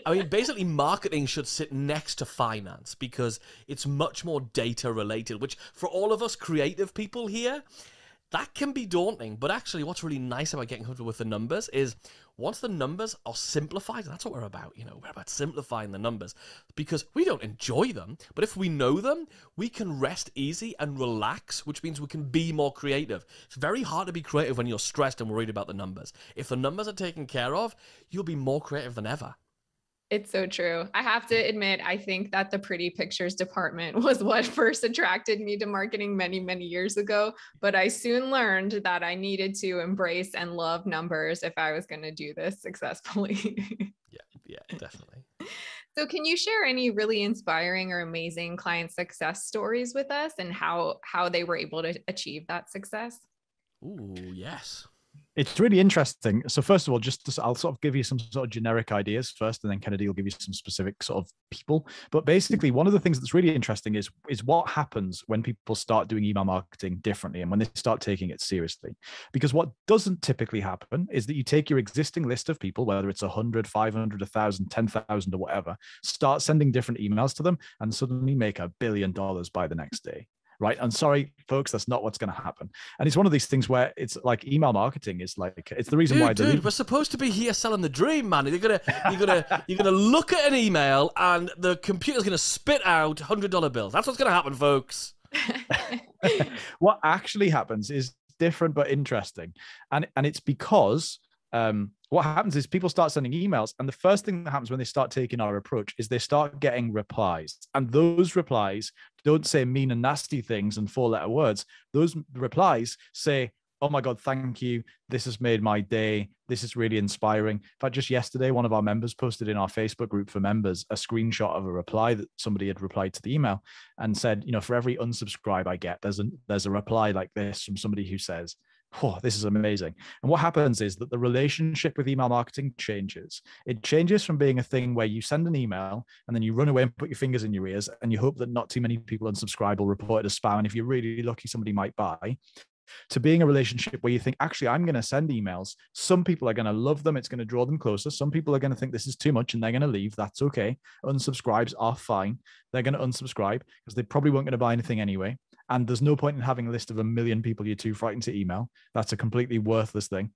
I mean, basically marketing should sit next to finance because it's much more data related, which for all of us creative people here, that can be daunting, but actually what's really nice about getting comfortable with the numbers is once the numbers are simplified, that's what we're about, you know, we're about simplifying the numbers because we don't enjoy them, but if we know them, we can rest easy and relax, which means we can be more creative. It's very hard to be creative when you're stressed and worried about the numbers. If the numbers are taken care of, you'll be more creative than ever. It's so true. I have to admit, I think that the pretty pictures department was what first attracted me to marketing many, many years ago. But I soon learned that I needed to embrace and love numbers if I was going to do this successfully. Yeah, yeah, definitely. So can you share any really inspiring or amazing client success stories with us and how, how they were able to achieve that success? Ooh, yes. It's really interesting. So first of all, just to, I'll sort of give you some sort of generic ideas first, and then Kennedy will give you some specific sort of people. But basically, one of the things that's really interesting is, is what happens when people start doing email marketing differently and when they start taking it seriously. Because what doesn't typically happen is that you take your existing list of people, whether it's one hundred, five hundred, one thousand, ten thousand or whatever, start sending different emails to them and suddenly make a billion dollars by the next day. Right. And sorry, folks, that's not what's going to happen. And it's one of these things where it's like email marketing is like, it's the reason dude, why. Dude, we're supposed to be here selling the dream, man. You're going to, you're going to, you're going to look at an email and the computer's going to spit out one hundred dollar bills. That's what's going to happen, folks. What actually happens is different, but interesting. And, and it's because, um, what happens is people start sending emails, and the first thing that happens when they start taking our approach is they start getting replies. And those replies don't say mean and nasty things and four-letter words. Those replies say, oh my God, thank you. This has made my day. This is really inspiring. In fact, just yesterday, one of our members posted in our Facebook group for members a screenshot of a reply that somebody had replied to the email and said, you know, for every unsubscribe I get, there's a, there's a reply like this from somebody who says, oh, this is amazing. And what happens is that the relationship with email marketing changes. It changes from being a thing where you send an email and then you run away and put your fingers in your ears and you hope that not too many people unsubscribe or report it as spam. And if you're really lucky, somebody might buy, to being a relationship where you think, actually, I'm going to send emails. Some people are going to love them. It's going to draw them closer. Some people are going to think this is too much and they're going to leave. That's okay. Unsubscribes are fine. They're going to unsubscribe because they probably weren't going to buy anything anyway. And there's no point in having a list of a million people you're too frightened to email. That's a completely worthless thing.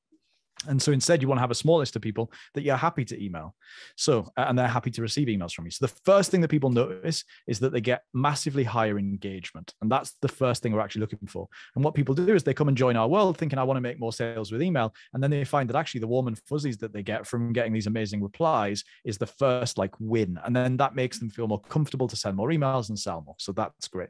And so instead, you want to have a small list of people that you're happy to email. So, and they're happy to receive emails from you. So the first thing that people notice is that they get massively higher engagement. And that's the first thing we're actually looking for. And what people do is they come and join our world thinking, I want to make more sales with email. And then they find that actually the warm and fuzzies that they get from getting these amazing replies is the first like win. And then that makes them feel more comfortable to send more emails and sell more. So that's great.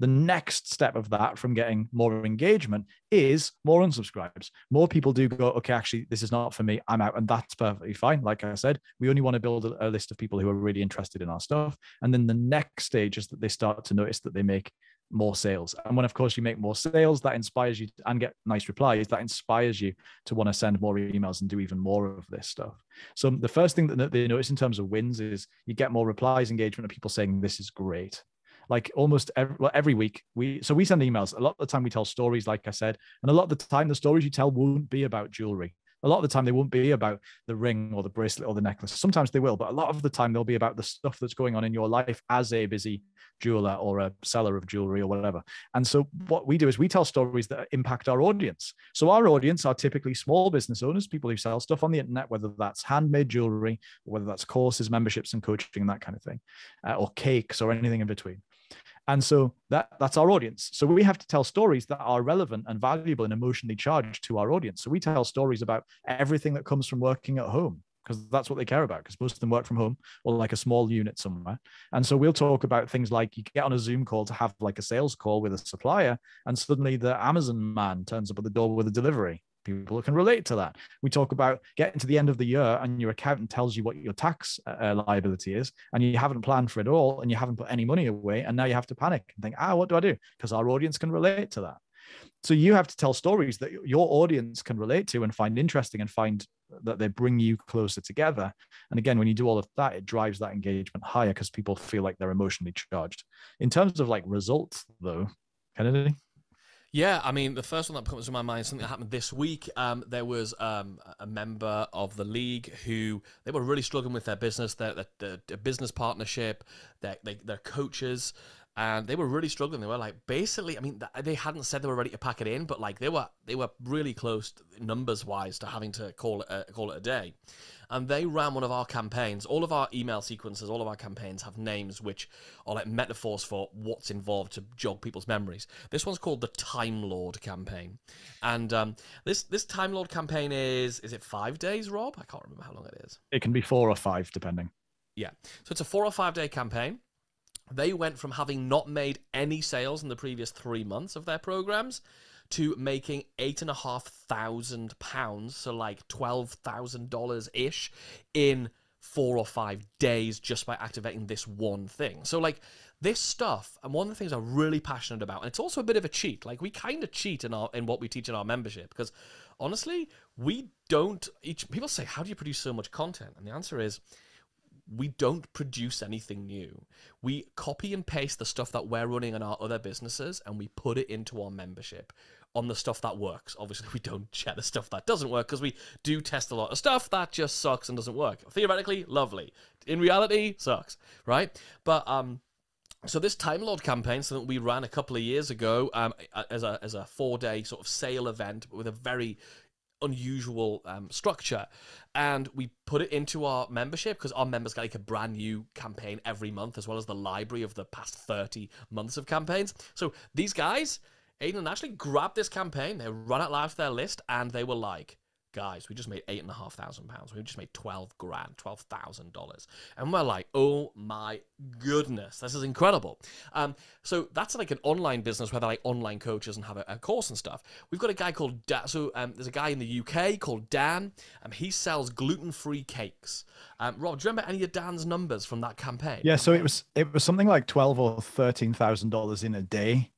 The next step of that from getting more engagement is more unsubscribes. More people do go, okay, actually, this is not for me. I'm out. And that's perfectly fine. Like I said, we only want to build a list of people who are really interested in our stuff. And then the next stage is that they start to notice that they make more sales. And when, of course, you make more sales, that inspires you and get nice replies. That inspires you to want to send more emails and do even more of this stuff. So the first thing that they notice in terms of wins is you get more replies, engagement of people saying, this is great. Like almost every, well, every week, we so we send emails. A lot of the time we tell stories, like I said, and a lot of the time the stories you tell won't be about jewelry. A lot of the time they won't be about the ring or the bracelet or the necklace. Sometimes they will, but a lot of the time they'll be about the stuff that's going on in your life as a busy jeweler or a seller of jewelry or whatever. And so what we do is we tell stories that impact our audience. So our audience are typically small business owners, people who sell stuff on the internet, whether that's handmade jewelry, or whether that's courses, memberships and coaching, that kind of thing, uh, or cakes or anything in between. And so that, that's our audience. So we have to tell stories that are relevant and valuable and emotionally charged to our audience. So we tell stories about everything that comes from working at home, because that's what they care about, because most of them work from home or like a small unit somewhere. And so we'll talk about things like you get on a Zoom call to have like a sales call with a supplier, and suddenly the Amazon man turns up at the door with a delivery. People can relate to that. We talk about getting to the end of the year and your accountant tells you what your tax uh, liability is and you haven't planned for it all and you haven't put any money away and now you have to panic and think, ah, what do I do? Because our audience can relate to that. So you have to tell stories that your audience can relate to and find interesting and find that they bring you closer together. And again, when you do all of that, it drives that engagement higher because people feel like they're emotionally charged. In terms of like results though, Kennedy? Yeah, I mean, the first one that comes to my mind, something that happened this week, um, there was um, a member of the league who, they were really struggling with their business, their, their, their business partnership, their, their coaches, and they were really struggling. They were like, basically, I mean, they hadn't said they were ready to pack it in, but like they were they were really close numbers-wise to having to call it, a, call it a day. And they ran one of our campaigns. All of our email sequences, all of our campaigns have names which are like metaphors for what's involved to jog people's memories. This one's called the Time Lord campaign. And um, this this Time Lord campaign is, is it five days, Rob? I can't remember how long it is. It can be four or five, depending. Yeah. So it's a four or five day campaign. They went from having not made any sales in the previous three months of their programs to making eight and a half thousand pounds, so like twelve thousand dollars ish, in four or five days just by activating this one thing. So like This stuff, and one of the things I'm really passionate about, and it's also a bit of a cheat. Like, we kind of cheat in our in what we teach in our membership, because honestly, we don't. Each people say, "How do you produce so much content?" And the answer is, we don't produce anything new. We copy and paste the stuff that we're running in our other businesses, and we put it into our membership on the stuff that works. Obviously, we don't share the stuff that doesn't work, because we do test a lot of stuff that just sucks and doesn't work. Theoretically, lovely. In reality, sucks, right? But um, so this Time Lord campaign, something we ran a couple of years ago um, as a, as a four-day sort of sale event with a very unusual um, structure, and we put it into our membership because our members get like a brand new campaign every month, as well as the library of the past thirty months of campaigns. So these guys, Aiden and Ashley, grabbed this campaign, they ran it live to their list, and they were like, guys, we just made eight and a half thousand pounds. We just made twelve grand, twelve thousand dollars, and we're like, oh my goodness, this is incredible. Um, so that's like an online business where they're like online coaches and have a, a course and stuff. We've got a guy called da so um, there's a guy in the U K called Dan, and he sells gluten-free cakes. Um, Rob, do you remember any of Dan's numbers from that campaign? Yeah, so it was it was something like twelve or thirteen thousand dollars in a day.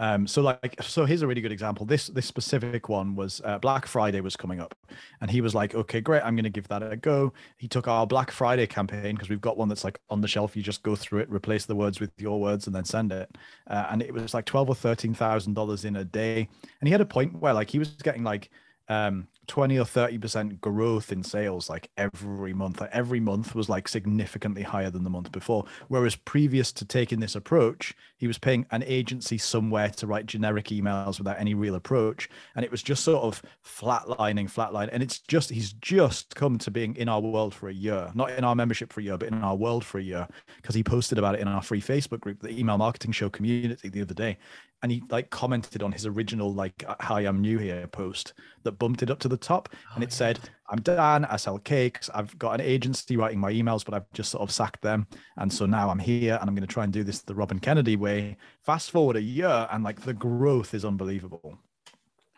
Um, so like, so here's a really good example. This, this specific one was uh, Black Friday was coming up, and he was like, okay, great, I'm going to give that a go. He took our Black Friday campaign, because we've got one that's like on the shelf. You just go through it, replace the words with your words, and then send it. Uh, and it was like twelve or thirteen thousand dollars in a day. And he had a point where like he was getting like um, twenty or thirty percent growth in sales, like every month. Like, every month was like significantly higher than the month before. Whereas previous to taking this approach, he was paying an agency somewhere to write generic emails without any real approach. And it was just sort of flatlining, flatline. And it's just, he's just come to being in our world for a year, not in our membership for a year, but in our world for a year. Cause he posted about it in our free Facebook group, the Email Marketing Show community, the other day. And he like commented on his original, like, hi, I'm new here post that bumped it up to the top, and it said, I'm Dan, I sell cakes, I've got an agency writing my emails, but I've just sort of sacked them, and so now I'm here and I'm going to try and do this the Rob and Kennedy way. Fast forward a year and like the growth is unbelievable.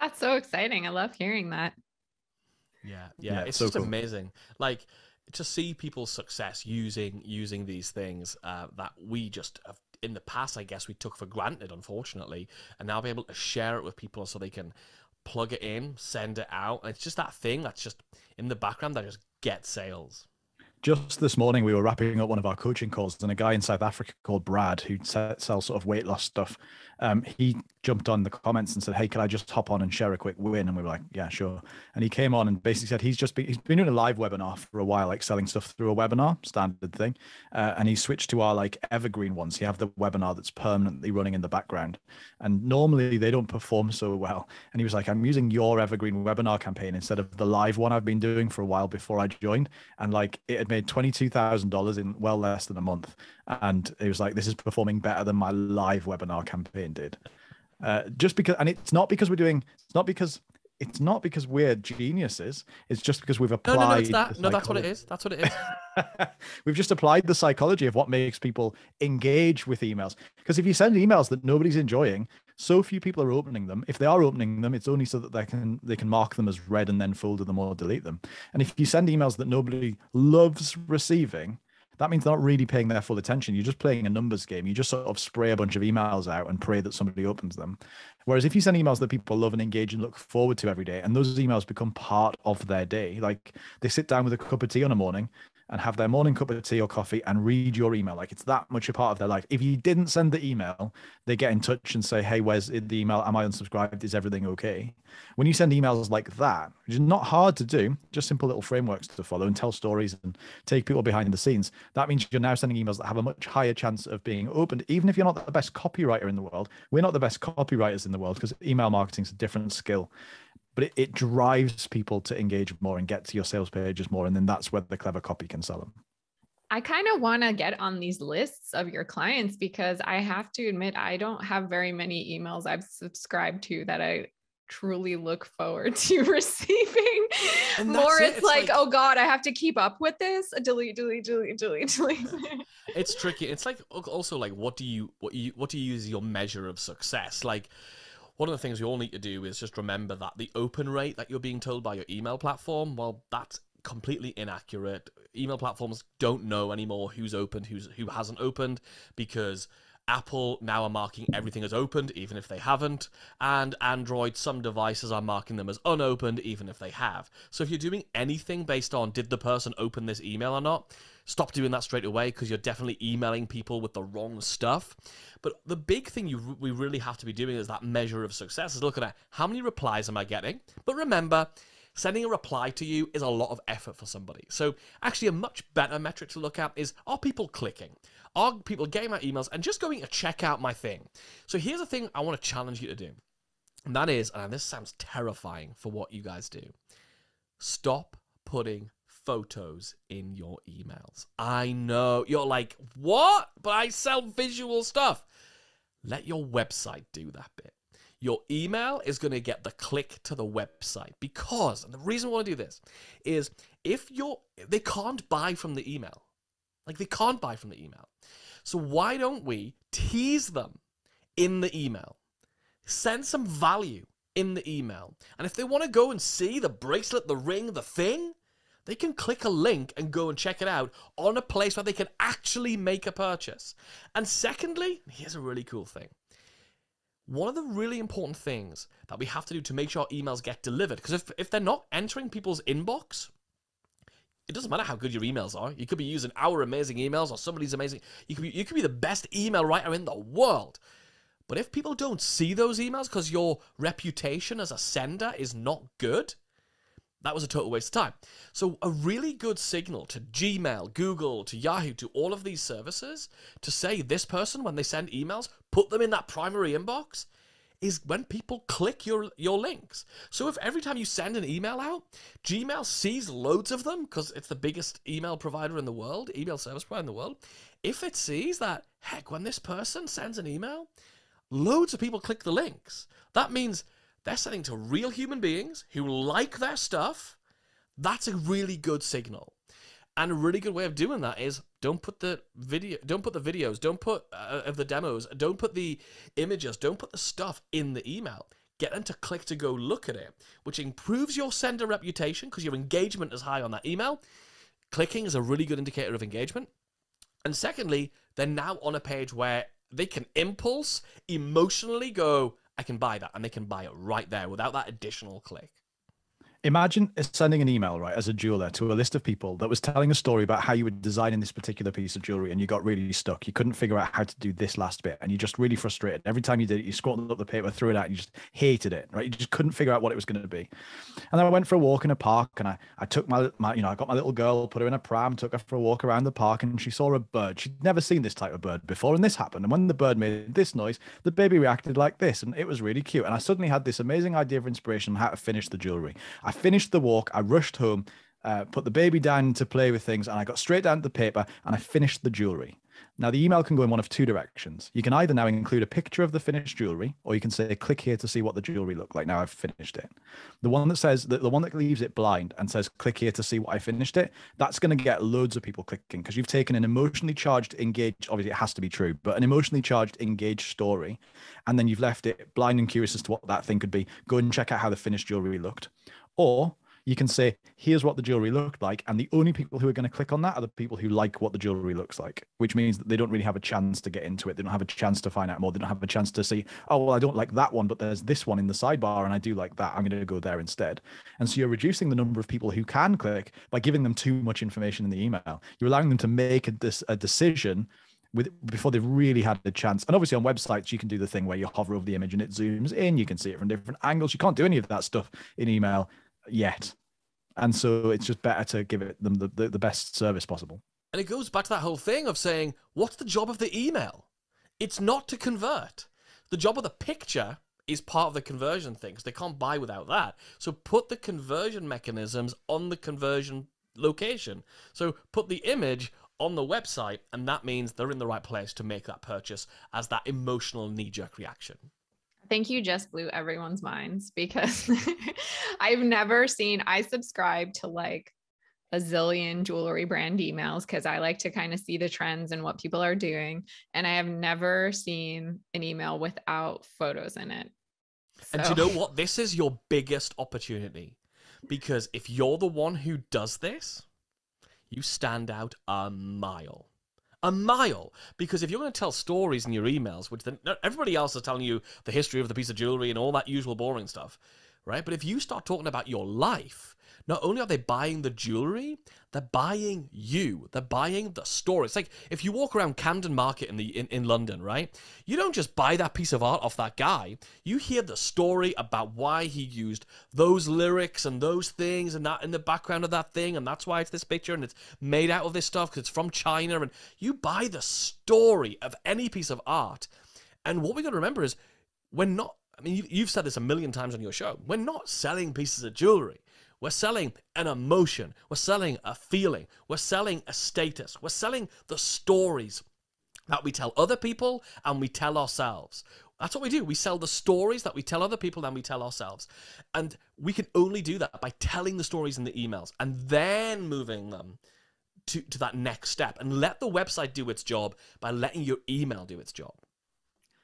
That's so exciting. I love hearing that. Yeah, yeah, yeah, it's so just cool. Amazing, like, to see people's success using using these things uh that we just have in the past, I guess, we took for granted, unfortunately, and now be able to share it with people so they can plug it in, send it out. And it's just that thing that's just in the background that just gets sales. Just this morning, we were wrapping up one of our coaching calls, and a guy in South Africa called Brad, who sells sort of weight loss stuff, um, he jumped on the comments and said, hey, can I just hop on and share a quick win? And we were like, yeah, sure. And he came on and basically said he's just been, he's been doing a live webinar for a while, like selling stuff through a webinar, standard thing. Uh, and he switched to our like evergreen ones. You have the webinar that's permanently running in the background. And normally they don't perform so well. And he was like, I'm using your evergreen webinar campaign instead of the live one I've been doing for a while before I joined. And like, it had made twenty-two thousand dollars in well less than a month. And it was like, this is performing better than my live webinar campaign did. Uh, just because, and it's not because we're doing, it's not because, it's not because we're geniuses. It's just because we've applied. No, no, no, it's that. No, that's what it is. That's what it is. We've just applied the psychology of what makes people engage with emails. Because if you send emails that nobody's enjoying, so few people are opening them. If they are opening them, it's only so that they can they can mark them as read and then folder them or delete them. And if you send emails that nobody loves receiving, that means they're not really paying their full attention. You're just playing a numbers game. You just sort of spray a bunch of emails out and pray that somebody opens them. Whereas if you send emails that people love and engage and look forward to every day, and those emails become part of their day, like they sit down with a cup of tea on a morning and have their morning cup of tea or coffee and read your email. Like, it's that much a part of their life. If you didn't send the email, they get in touch and say, hey, where's the email? Am I unsubscribed? Is everything okay? When you send emails like that, which is not hard to do, just simple little frameworks to follow and tell stories and take people behind the scenes, that means you're now sending emails that have a much higher chance of being opened, even if you're not the best copywriter in the world. We're not the best copywriters in the world because email marketing is a different skill. But it, it drives people to engage more and get to your sales pages more. And then that's where the clever copy can sell them. I kind of want to get on these lists of your clients, because I have to admit, I don't have very many emails I've subscribed to that I truly look forward to receiving. More it's, it's like, like, oh God, I have to keep up with this. Delete, delete, delete, delete, delete. It's tricky. It's like, also like, what do you, what you, what do you use your measure of success? Like, one of the things we all need to do is just remember that the open rate that you're being told by your email platform, well, that's completely inaccurate. Email platforms don't know anymore who's opened, who's who hasn't opened, because Apple now are marking everything as opened, even if they haven't, and Android, some devices are marking them as unopened, even if they have. So if you're doing anything based on did the person open this email or not, stop doing that straight away, because you're definitely emailing people with the wrong stuff. But the big thing you we really have to be doing is that measure of success, is looking at how many replies am I getting. But remember, sending a reply to you is a lot of effort for somebody. So actually a much better metric to look at is, are people clicking? Are people getting my emails and just going to check out my thing? So here's a thing I want to challenge you to do. And that is, and this sounds terrifying for what you guys do, stop putting photos in your emails. I know, you're like, what? But I sell visual stuff. Let your website do that bit. Your email is going to get the click to the website, because, and the reason I want to do this is, if you're, they can't buy from the email. Like, they can't buy from the email. So why don't we tease them in the email? Send some value in the email. And if they want to go and see the bracelet, the ring, the thing, they can click a link and go and check it out on a place where they can actually make a purchase. And secondly, here's a really cool thing. One of the really important things that we have to do to make sure emails get delivered, because if, if they're not entering people's inbox, it doesn't matter how good your emails are. You could be using our amazing emails or somebody's amazing. You could be, you could be the best email writer in the world. But if people don't see those emails because your reputation as a sender is not good, that was a total waste of time. So a really good signal to Gmail, Google, to Yahoo, to all of these services, to say this person, when they send emails, put them in that primary inbox, is when people click your, your links. So if every time you send an email out, Gmail sees loads of them, because it's the biggest email provider in the world, email service provider in the world. If it sees that, heck, when this person sends an email, loads of people click the links. That means they're sending to real human beings who like their stuff. That's a really good signal. And a really good way of doing that is don't put the video, don't put the videos, don't put uh, of the demos, don't put the images, don't put the stuff in the email. Get them to click to go look at it, which improves your sender reputation because your engagement is high on that email. Clicking is a really good indicator of engagement. And secondly, they're now on a page where they can impulse, emotionally go, I can buy that, and they can buy it right there without that additional click. Imagine sending an email, right, as a jeweler to a list of people that was telling a story about how you were designing this particular piece of jewelry, and you got really stuck. You couldn't figure out how to do this last bit, and you're just really frustrated. Every time you did it, you scrolled up the paper, threw it out, and you just hated it, right? You just couldn't figure out what it was going to be. And then I went for a walk in a park, and I, I took my, my, you know, I got my little girl, put her in a pram, took her for a walk around the park, and she saw a bird. She'd never seen this type of bird before, and this happened. And when the bird made this noise, the baby reacted like this, and it was really cute. And I suddenly had this amazing idea of inspiration on how to finish the jewelry. I finished the walk, I rushed home, uh, put the baby down to play with things, and I got straight down to the paper, and I finished the jewelry. Now, the email can go in one of two directions. You can either now include a picture of the finished jewelry, or you can say, click here to see what the jewelry looked like. Now I've finished it. The one that says, the, the one that leaves it blind and says, click here to see what I finished it, that's going to get loads of people clicking, because you've taken an emotionally charged, engaged, obviously it has to be true, but an emotionally charged, engaged story, and then you've left it blind and curious as to what that thing could be. Go and check out how the finished jewelry looked. Or you can say, here's what the jewelry looked like, and the only people who are going to click on that are the people who like what the jewelry looks like, which means that they don't really have a chance to get into it. They don't have a chance to find out more. They don't have a chance to see, oh, well, I don't like that one, but there's this one in the sidebar, and I do like that. I'm going to go there instead. And so you're reducing the number of people who can click by giving them too much information in the email. You're allowing them to make a, des- a decision with, before they've really had the chance. And obviously on websites, you can do the thing where you hover over the image and it zooms in. You can see it from different angles. You can't do any of that stuff in email yet. And so it's just better to give it them the, the, the best service possible. And it goes back to that whole thing of saying, what's the job of the email? It's not to convert. The job of the picture is part of the conversion thing, because they can't buy without that. So put the conversion mechanisms on the conversion location. So put the image on the website, and that means they're in the right place to make that purchase as that emotional knee-jerk reaction. I think you just blew everyone's minds, because I've never seen, I subscribe to like a zillion jewelry brand emails because I like to kind of see the trends and what people are doing. And I have never seen an email without photos in it. So. And do you know what? This is your biggest opportunity. Because if you're the one who does this, you stand out a mile. A mile. Because if you're going to tell stories in your emails, which then everybody else is telling you the history of the piece of jewelry and all that usual boring stuff, right? But if you start talking about your life, not only are they buying the jewelry, they're buying you. They're buying the story. It's like if you walk around Camden Market in the in, in London, right? You don't just buy that piece of art off that guy. You hear the story about why he used those lyrics and those things and that in the background of that thing, and that's why it's this picture and it's made out of this stuff because it's from China. And you buy the story of any piece of art. And what we got to remember is we're not, I mean, you, you've said this a million times on your show, we're not selling pieces of jewelry. We're selling an emotion. We're selling a feeling. We're selling a status. We're selling the stories that we tell other people and we tell ourselves. That's what we do. We sell the stories that we tell other people and we tell ourselves. And we can only do that by telling the stories in the emails and then moving them to, to that next step and let the website do its job by letting your email do its job.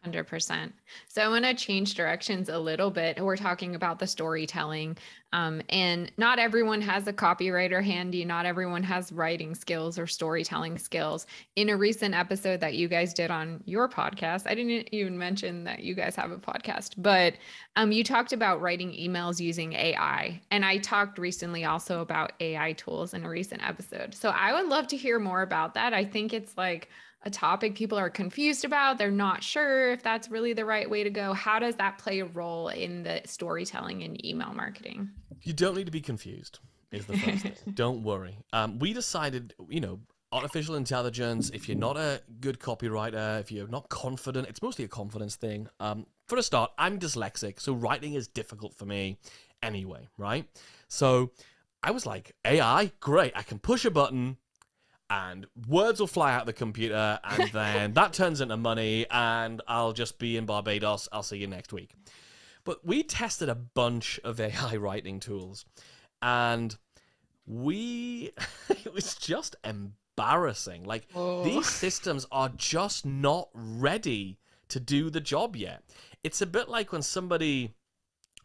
one hundred percent. So I want to change directions a little bit. We're talking about the storytelling, um, and not everyone has a copywriter handy. Not everyone has writing skills or storytelling skills. In a recent episode that you guys did on your podcast, I didn't even mention that you guys have a podcast, but um, you talked about writing emails using A I. And I talked recently also about A I tools in a recent episode. So I would love to hear more about that. I think it's like a topic people are confused about. They're not sure if that's really the right way to go. How does that play a role in the storytelling and email marketing? You don't need to be confused is the first thing. Don't worry. Um, we decided, you know, artificial intelligence, if you're not a good copywriter, if you're not confident, it's mostly a confidence thing. Um, for a start, I'm dyslexic, so writing is difficult for me anyway, right? So I was like, A I, great. I can push a button and words will fly out of the computer, and then that turns into money, and I'll just be in Barbados. I'll see you next week. But we tested a bunch of A I writing tools, and we, it was just embarrassing. Like, oh. These systems are just not ready to do the job yet. It's a bit like when somebody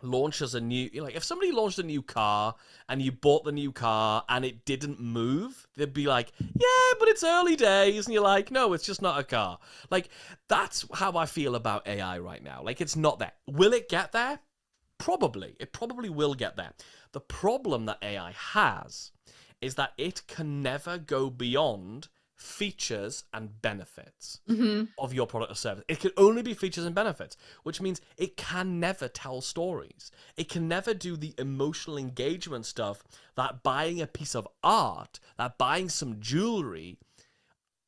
launches a new, like if somebody launched a new car and you bought the new car and it didn't move, they'd be like, yeah, but it's early days. And you're like, no, it's just not a car. Like, that's how I feel about A I right now. Like, it's not there. Will it get there? Probably. It probably will get there. The problem that A I has is that it can never go beyond features and benefits mm-hmm. of your product or service. It can only be features and benefits, which means it can never tell stories. It can never do the emotional engagement stuff that buying a piece of art, that buying some jewelry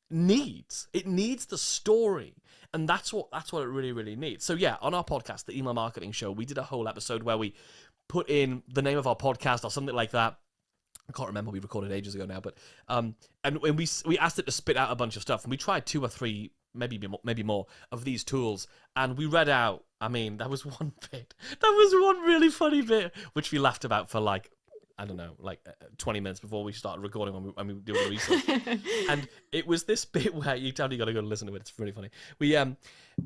needs. It needs the story. And that's what that's what it really, really needs. So yeah, on our podcast, the Email Marketing Show, we did a whole episode where we put in the name of our podcast or something like that. I can't remember, we recorded ages ago now, but um, and when we we asked it to spit out a bunch of stuff, and we tried two or three, maybe maybe more of these tools, and we read out. I mean, that was one bit, that was one really funny bit, which we laughed about for like I don't know, like twenty minutes before we started recording when we when we did the research, and it was this bit where you totally got to go listen to it. It's really funny. We um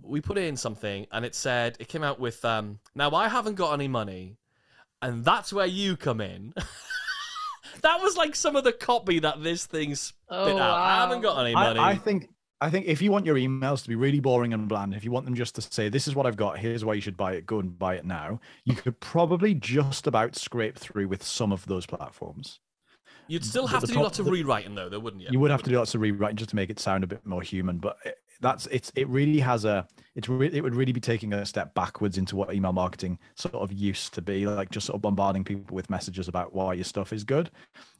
we put in something, and it said it came out with um now I haven't got any money, and that's where you come in. That was like some of the copy that this thing spit oh, out. Wow. I haven't got any money. I, I think I think if you want your emails to be really boring and bland, if you want them just to say, this is what I've got, here's why you should buy it, go and buy it now, you could probably just about scrape through with some of those platforms. You'd still have to do lots of rewriting though, though, wouldn't you? You would have to do lots of rewriting just to make it sound a bit more human, but it, that's it's it really has a it's really it would really be taking a step backwards into what email marketing sort of used to be, like just sort of bombarding people with messages about why your stuff is good,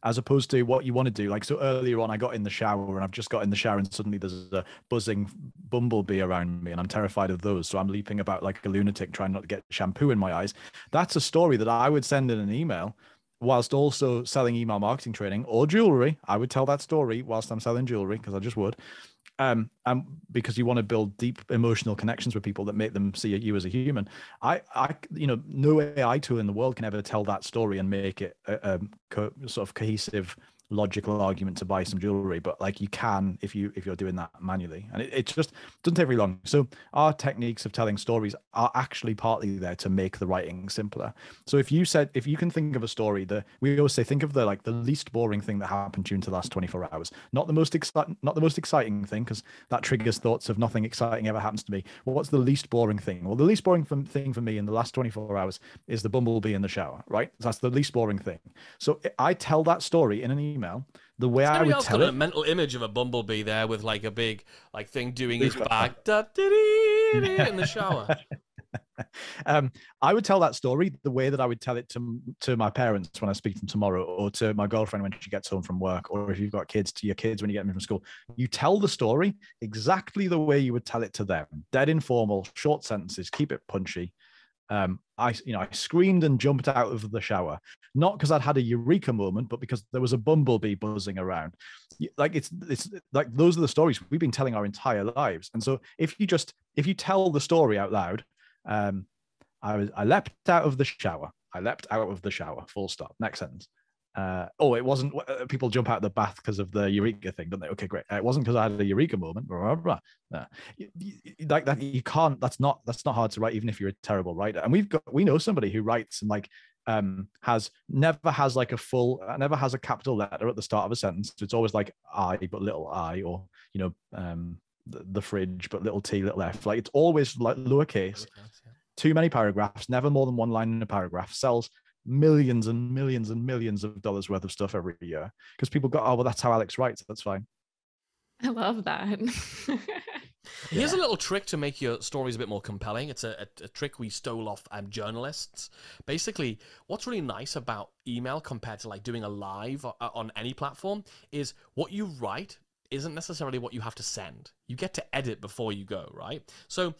as opposed to what you want to do. Like, so earlier on, I got in the shower and I've just got in the shower and suddenly there's a buzzing bumblebee around me and I'm terrified of those, so I'm leaping about like a lunatic trying not to get shampoo in my eyes. That's a story that I would send in an email whilst also selling email marketing training or jewelry. I would tell that story whilst I'm selling jewelry, because I just would. Um, and because you want to build deep emotional connections with people that make them see you as a human. I, I, you know, no A I tool in the world can ever tell that story and make it a, a co sort of cohesive logical argument to buy some jewelry, but like you can if you if you're doing that manually, and it, it just doesn't take very long. So our techniques of telling stories are actually partly there to make the writing simpler. So if you said if you can think of a story that we always say, think of the like the least boring thing that happened during the last twenty-four hours, not the most exciting not the most exciting thing, because that triggers thoughts of nothing exciting ever happens to me. Well, what's the least boring thing? Well, the least boring thing for me in the last twenty-four hours is the bumblebee in the shower, right? That's the least boring thing. So I tell that story in an email the way Somebody I would tell got it. A mental image of a bumblebee there with like a big like thing doing his back da, da, dee, dee, in the shower. um, I would tell that story the way that I would tell it to to my parents when I speak to them tomorrow, or to my girlfriend when she gets home from work, or if you've got kids, to your kids when you get them from school. You tell the story exactly the way you would tell it to them. Dead informal, short sentences, keep it punchy. Um, I, you know, I screamed and jumped out of the shower, not because I'd had a eureka moment, but because there was a bumblebee buzzing around. Like it's, it's like, those are the stories we've been telling our entire lives. And so if you just, if you tell the story out loud, um, I was, I leapt out of the shower. I leapt out of the shower, full stop. Next sentence. Uh, oh, it wasn't, uh, people jump out of the bath because of the eureka thing, don't they? Okay, great. Uh, it wasn't because I had a eureka moment. Blah, blah, blah. No. You, you, like that, you can't, that's not, that's not hard to write, even if you're a terrible writer. And we've got, we know somebody who writes and like, um, has never has like a full, never has a capital letter at the start of a sentence. It's always like I, but little I, or, you know, um, the, the fridge, but little T, little F. Like it's always like lowercase, too many paragraphs, never more than one line in a paragraph, sells millions and millions and millions of dollars worth of stuff every year because people go, oh, well, that's how Alex writes. That's fine. I love that. Here's yeah. a little trick to make your stories a bit more compelling. It's a, a, a trick we stole off um, journalists. Basically, what's really nice about email compared to like doing a live or, or on any platform is what you write isn't necessarily what you have to send. You get to edit before you go, right? So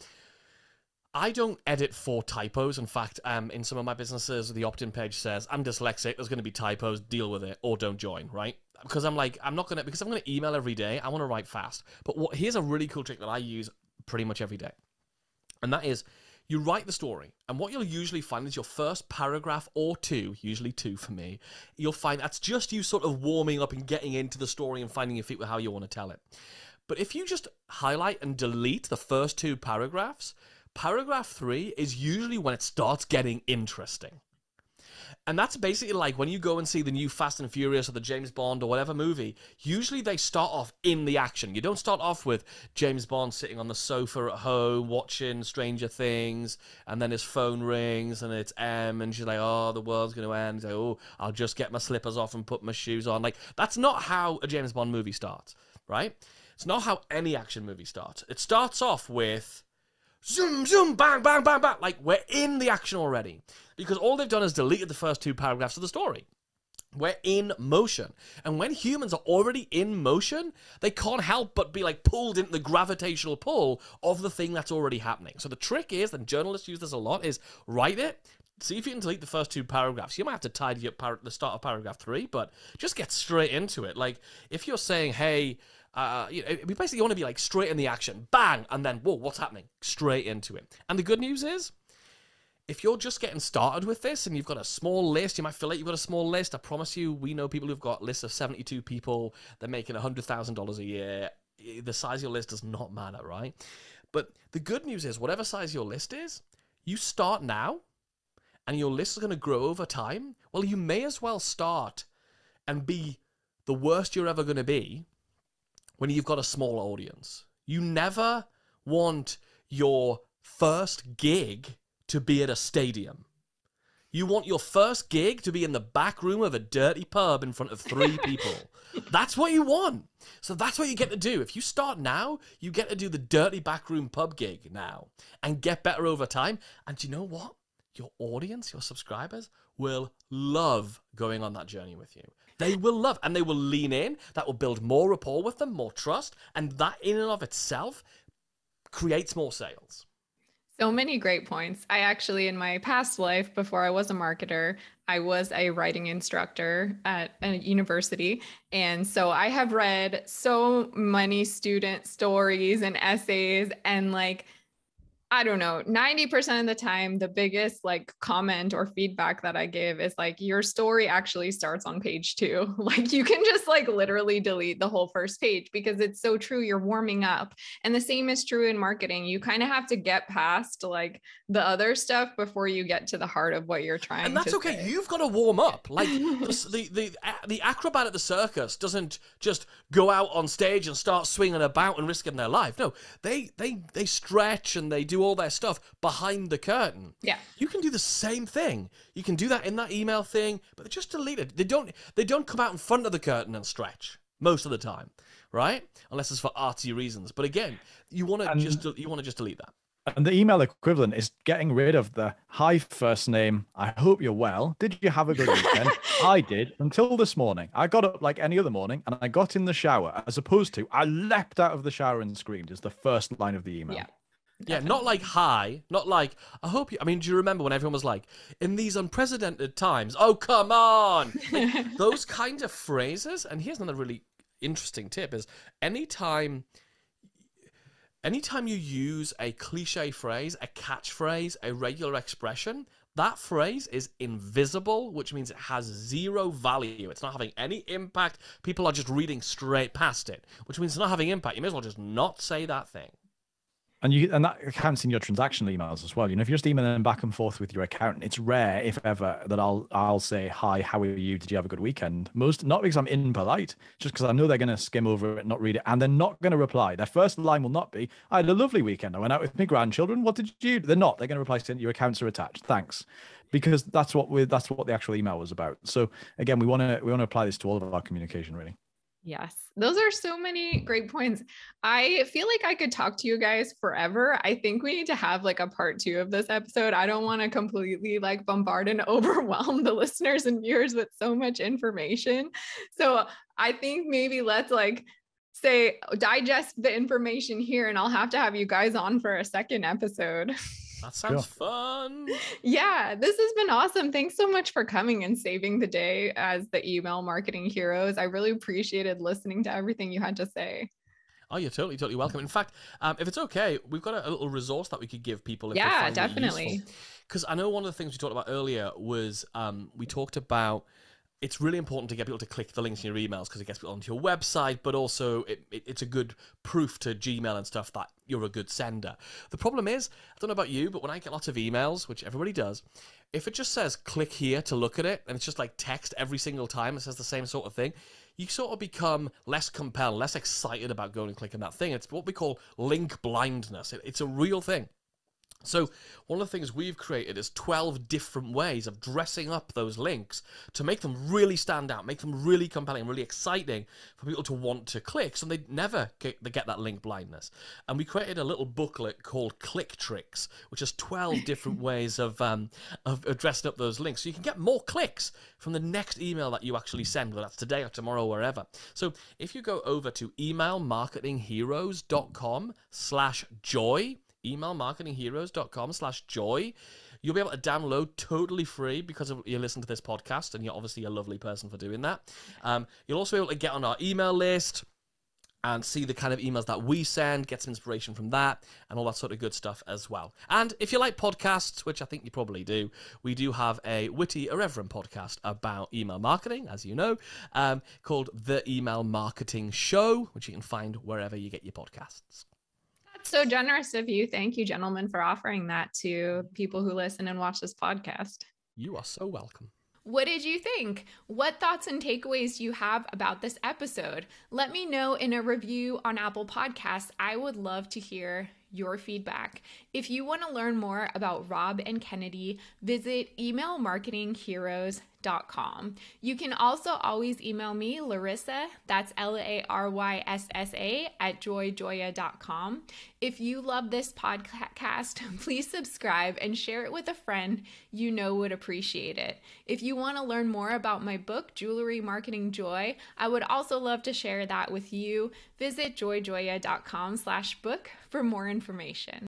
I don't edit for typos. In fact, um, in some of my businesses, the opt-in page says, I'm dyslexic, there's going to be typos, deal with it, or don't join, right? Because I'm like, I'm not going to, because I'm going to email every day, I want to write fast. But what, here's a really cool trick that I use pretty much every day. And that is, you write the story, and what you'll usually find is your first paragraph or two, usually two for me, you'll find that's just you sort of warming up and getting into the story and finding your feet with how you want to tell it. But if you just highlight and delete the first two paragraphs, paragraph three is usually when it starts getting interesting. And that's basically like when you go and see the new Fast and Furious or the James Bond or whatever movie, usually they start off in the action. You don't start off with James Bond sitting on the sofa at home watching Stranger Things, and then his phone rings and it's M, and she's like, oh, the world's going to end. He's like, oh, I'll just get my slippers off and put my shoes on. Like, that's not how a James Bond movie starts, right? It's not how any action movie starts. It starts off with zoom, zoom, bang, bang, bang, bang. Like, we're in the action already. Because all they've done is deleted the first two paragraphs of the story. We're in motion. And when humans are already in motion, they can't help but be, like, pulled into the gravitational pull of the thing that's already happening. So the trick is, and journalists use this a lot, is write it. See if you can delete the first two paragraphs. You might have to tidy up par the start of paragraph three, but just get straight into it. Like, if you're saying, hey, Uh, you know, we basically want to be like straight in the action, bang, and then, whoa, what's happening? Straight into it. And the good news is, if you're just getting started with this and you've got a small list, you might feel like you've got a small list. I promise you, we know people who've got lists of seventy-two people. They're making one hundred thousand dollars a year. The size of your list does not matter, right? But the good news is, whatever size your list is, you start now, and your list is going to grow over time. Well, you may as well start and be the worst you're ever going to be when you've got a small audience. You never want your first gig to be at a stadium. You want your first gig to be in the back room of a dirty pub in front of three people. That's what you want. So that's what you get to do. If you start now, you get to do the dirty backroom pub gig now and get better over time. And you know what? Your audience, your subscribers, will love going on that journey with you. They will love, and they will lean in. That will build more rapport with them, more trust, and that in and of itself creates more sales. So many great points. I actually, in my past life, before I was a marketer, I was a writing instructor at a university. And so I have read so many student stories and essays, and like, I don't know, ninety percent of the time, the biggest like comment or feedback that I give is like, your story actually starts on page two. Like you can just like literally delete the whole first page because it's so true. You're warming up. And the same is true in marketing. You kind of have to get past like the other stuff before you get to the heart of what you're trying to do. And that's okay. Say. You've got to warm up. Like the, the, the acrobat at the circus doesn't just go out on stage and start swinging about and risking their life. No, they, they, they stretch and they do all their stuff behind the curtain. Yeah, you can do the same thing. You can do that in that email thing, but they just delete it. They don't. They don't come out in front of the curtain and stretch most of the time, right? Unless it's for artsy reasons. But again, you want to just you want to just delete that. And the email equivalent is getting rid of the hi first name. I hope you're well. Did you have a good weekend? I did until this morning. I got up like any other morning and I got in the shower. As opposed to I leapt out of the shower and screamed is the first line of the email. Yeah. Yeah, not like hi, not like, I hope you, I mean, do you remember when everyone was like, in these unprecedented times, oh, come on, like, those kind of phrases. And here's another really interesting tip is anytime, anytime you use a cliche phrase, a catchphrase, a regular expression, that phrase is invisible, which means it has zero value. It's not having any impact. People are just reading straight past it, which means it's not having impact. You may as well just not say that thing. And you and that counts in your transactional emails as well. You know, if you're just emailing them back and forth with your accountant, it's rare, if ever, that I'll I'll say, hi, how are you? Did you have a good weekend? Most, not because I'm impolite, just because I know they're going to skim over it, not read it, and they're not going to reply. Their first line will not be, I had a lovely weekend. I went out with my grandchildren. What did you do? They're not. They're going to reply saying, your accounts are attached. Thanks. Because that's what we that's what the actual email was about. So again, we want to we want to apply this to all of our communication, really. Yes. Those are so many great points. I feel like I could talk to you guys forever. I think we need to have like a part two of this episode. I don't want to completely like bombard and overwhelm the listeners and viewers with so much information. So I think maybe let's like say digest the information here and I'll have to have you guys on for a second episode. That sounds fun. Yeah, this has been awesome. Thanks so much for coming and saving the day as the Email Marketing Heroes. I really appreciated listening to everything you had to say. Oh, you're totally, totally welcome. In fact, um, if it's okay, we've got a, a little resource that we could give people. If yeah, definitely. Because I know one of the things we talked about earlier was um, we talked about it's really important to get people to click the links in your emails because it gets people onto your website, but also it, it, it's a good proof to Gmail and stuff that you're a good sender. The problem is, I don't know about you, but when I get lots of emails, which everybody does, if it just says click here to look at it and it's just like text every single time, it says the same sort of thing, you sort of become less compelled, less excited about going and clicking that thing. It's what we call link blindness. It, it's a real thing. So one of the things we've created is twelve different ways of dressing up those links to make them really stand out, make them really compelling, really exciting for people to want to click so they never get, they get that link blindness. And we created a little booklet called Click Tricks, which is twelve different ways of, um, of, of dressing up those links. So you can get more clicks from the next email that you actually send, whether that's today or tomorrow or wherever. So if you go over to email marketing heroes dot com slash joy, email marketing heroes dot com slash joy. You'll be able to download totally free because of, you listen to this podcast and you're obviously a lovely person for doing that. Um, you'll also be able to get on our email list and see the kind of emails that we send, get some inspiration from that and all that sort of good stuff as well. And if you like podcasts, which I think you probably do, we do have a witty, irreverent podcast about email marketing, as you know, um, called The Email Marketing Show, which you can find wherever you get your podcasts. So generous of you. Thank you, gentlemen, for offering that to people who listen and watch this podcast. You are so welcome. What did you think? What thoughts and takeaways do you have about this episode? Let me know in a review on Apple Podcasts. I would love to hear your feedback. If you want to learn more about Rob and Kennedy, visit email marketing heroes dot com. You can also always email me, Larissa, that's L A R Y S S A, at joy joya dot com. If you love this podcast, please subscribe and share it with a friend you know would appreciate it. If you want to learn more about my book, Jewelry Marketing Joy, I would also love to share that with you. Visit joy joya dot com slash book for more information.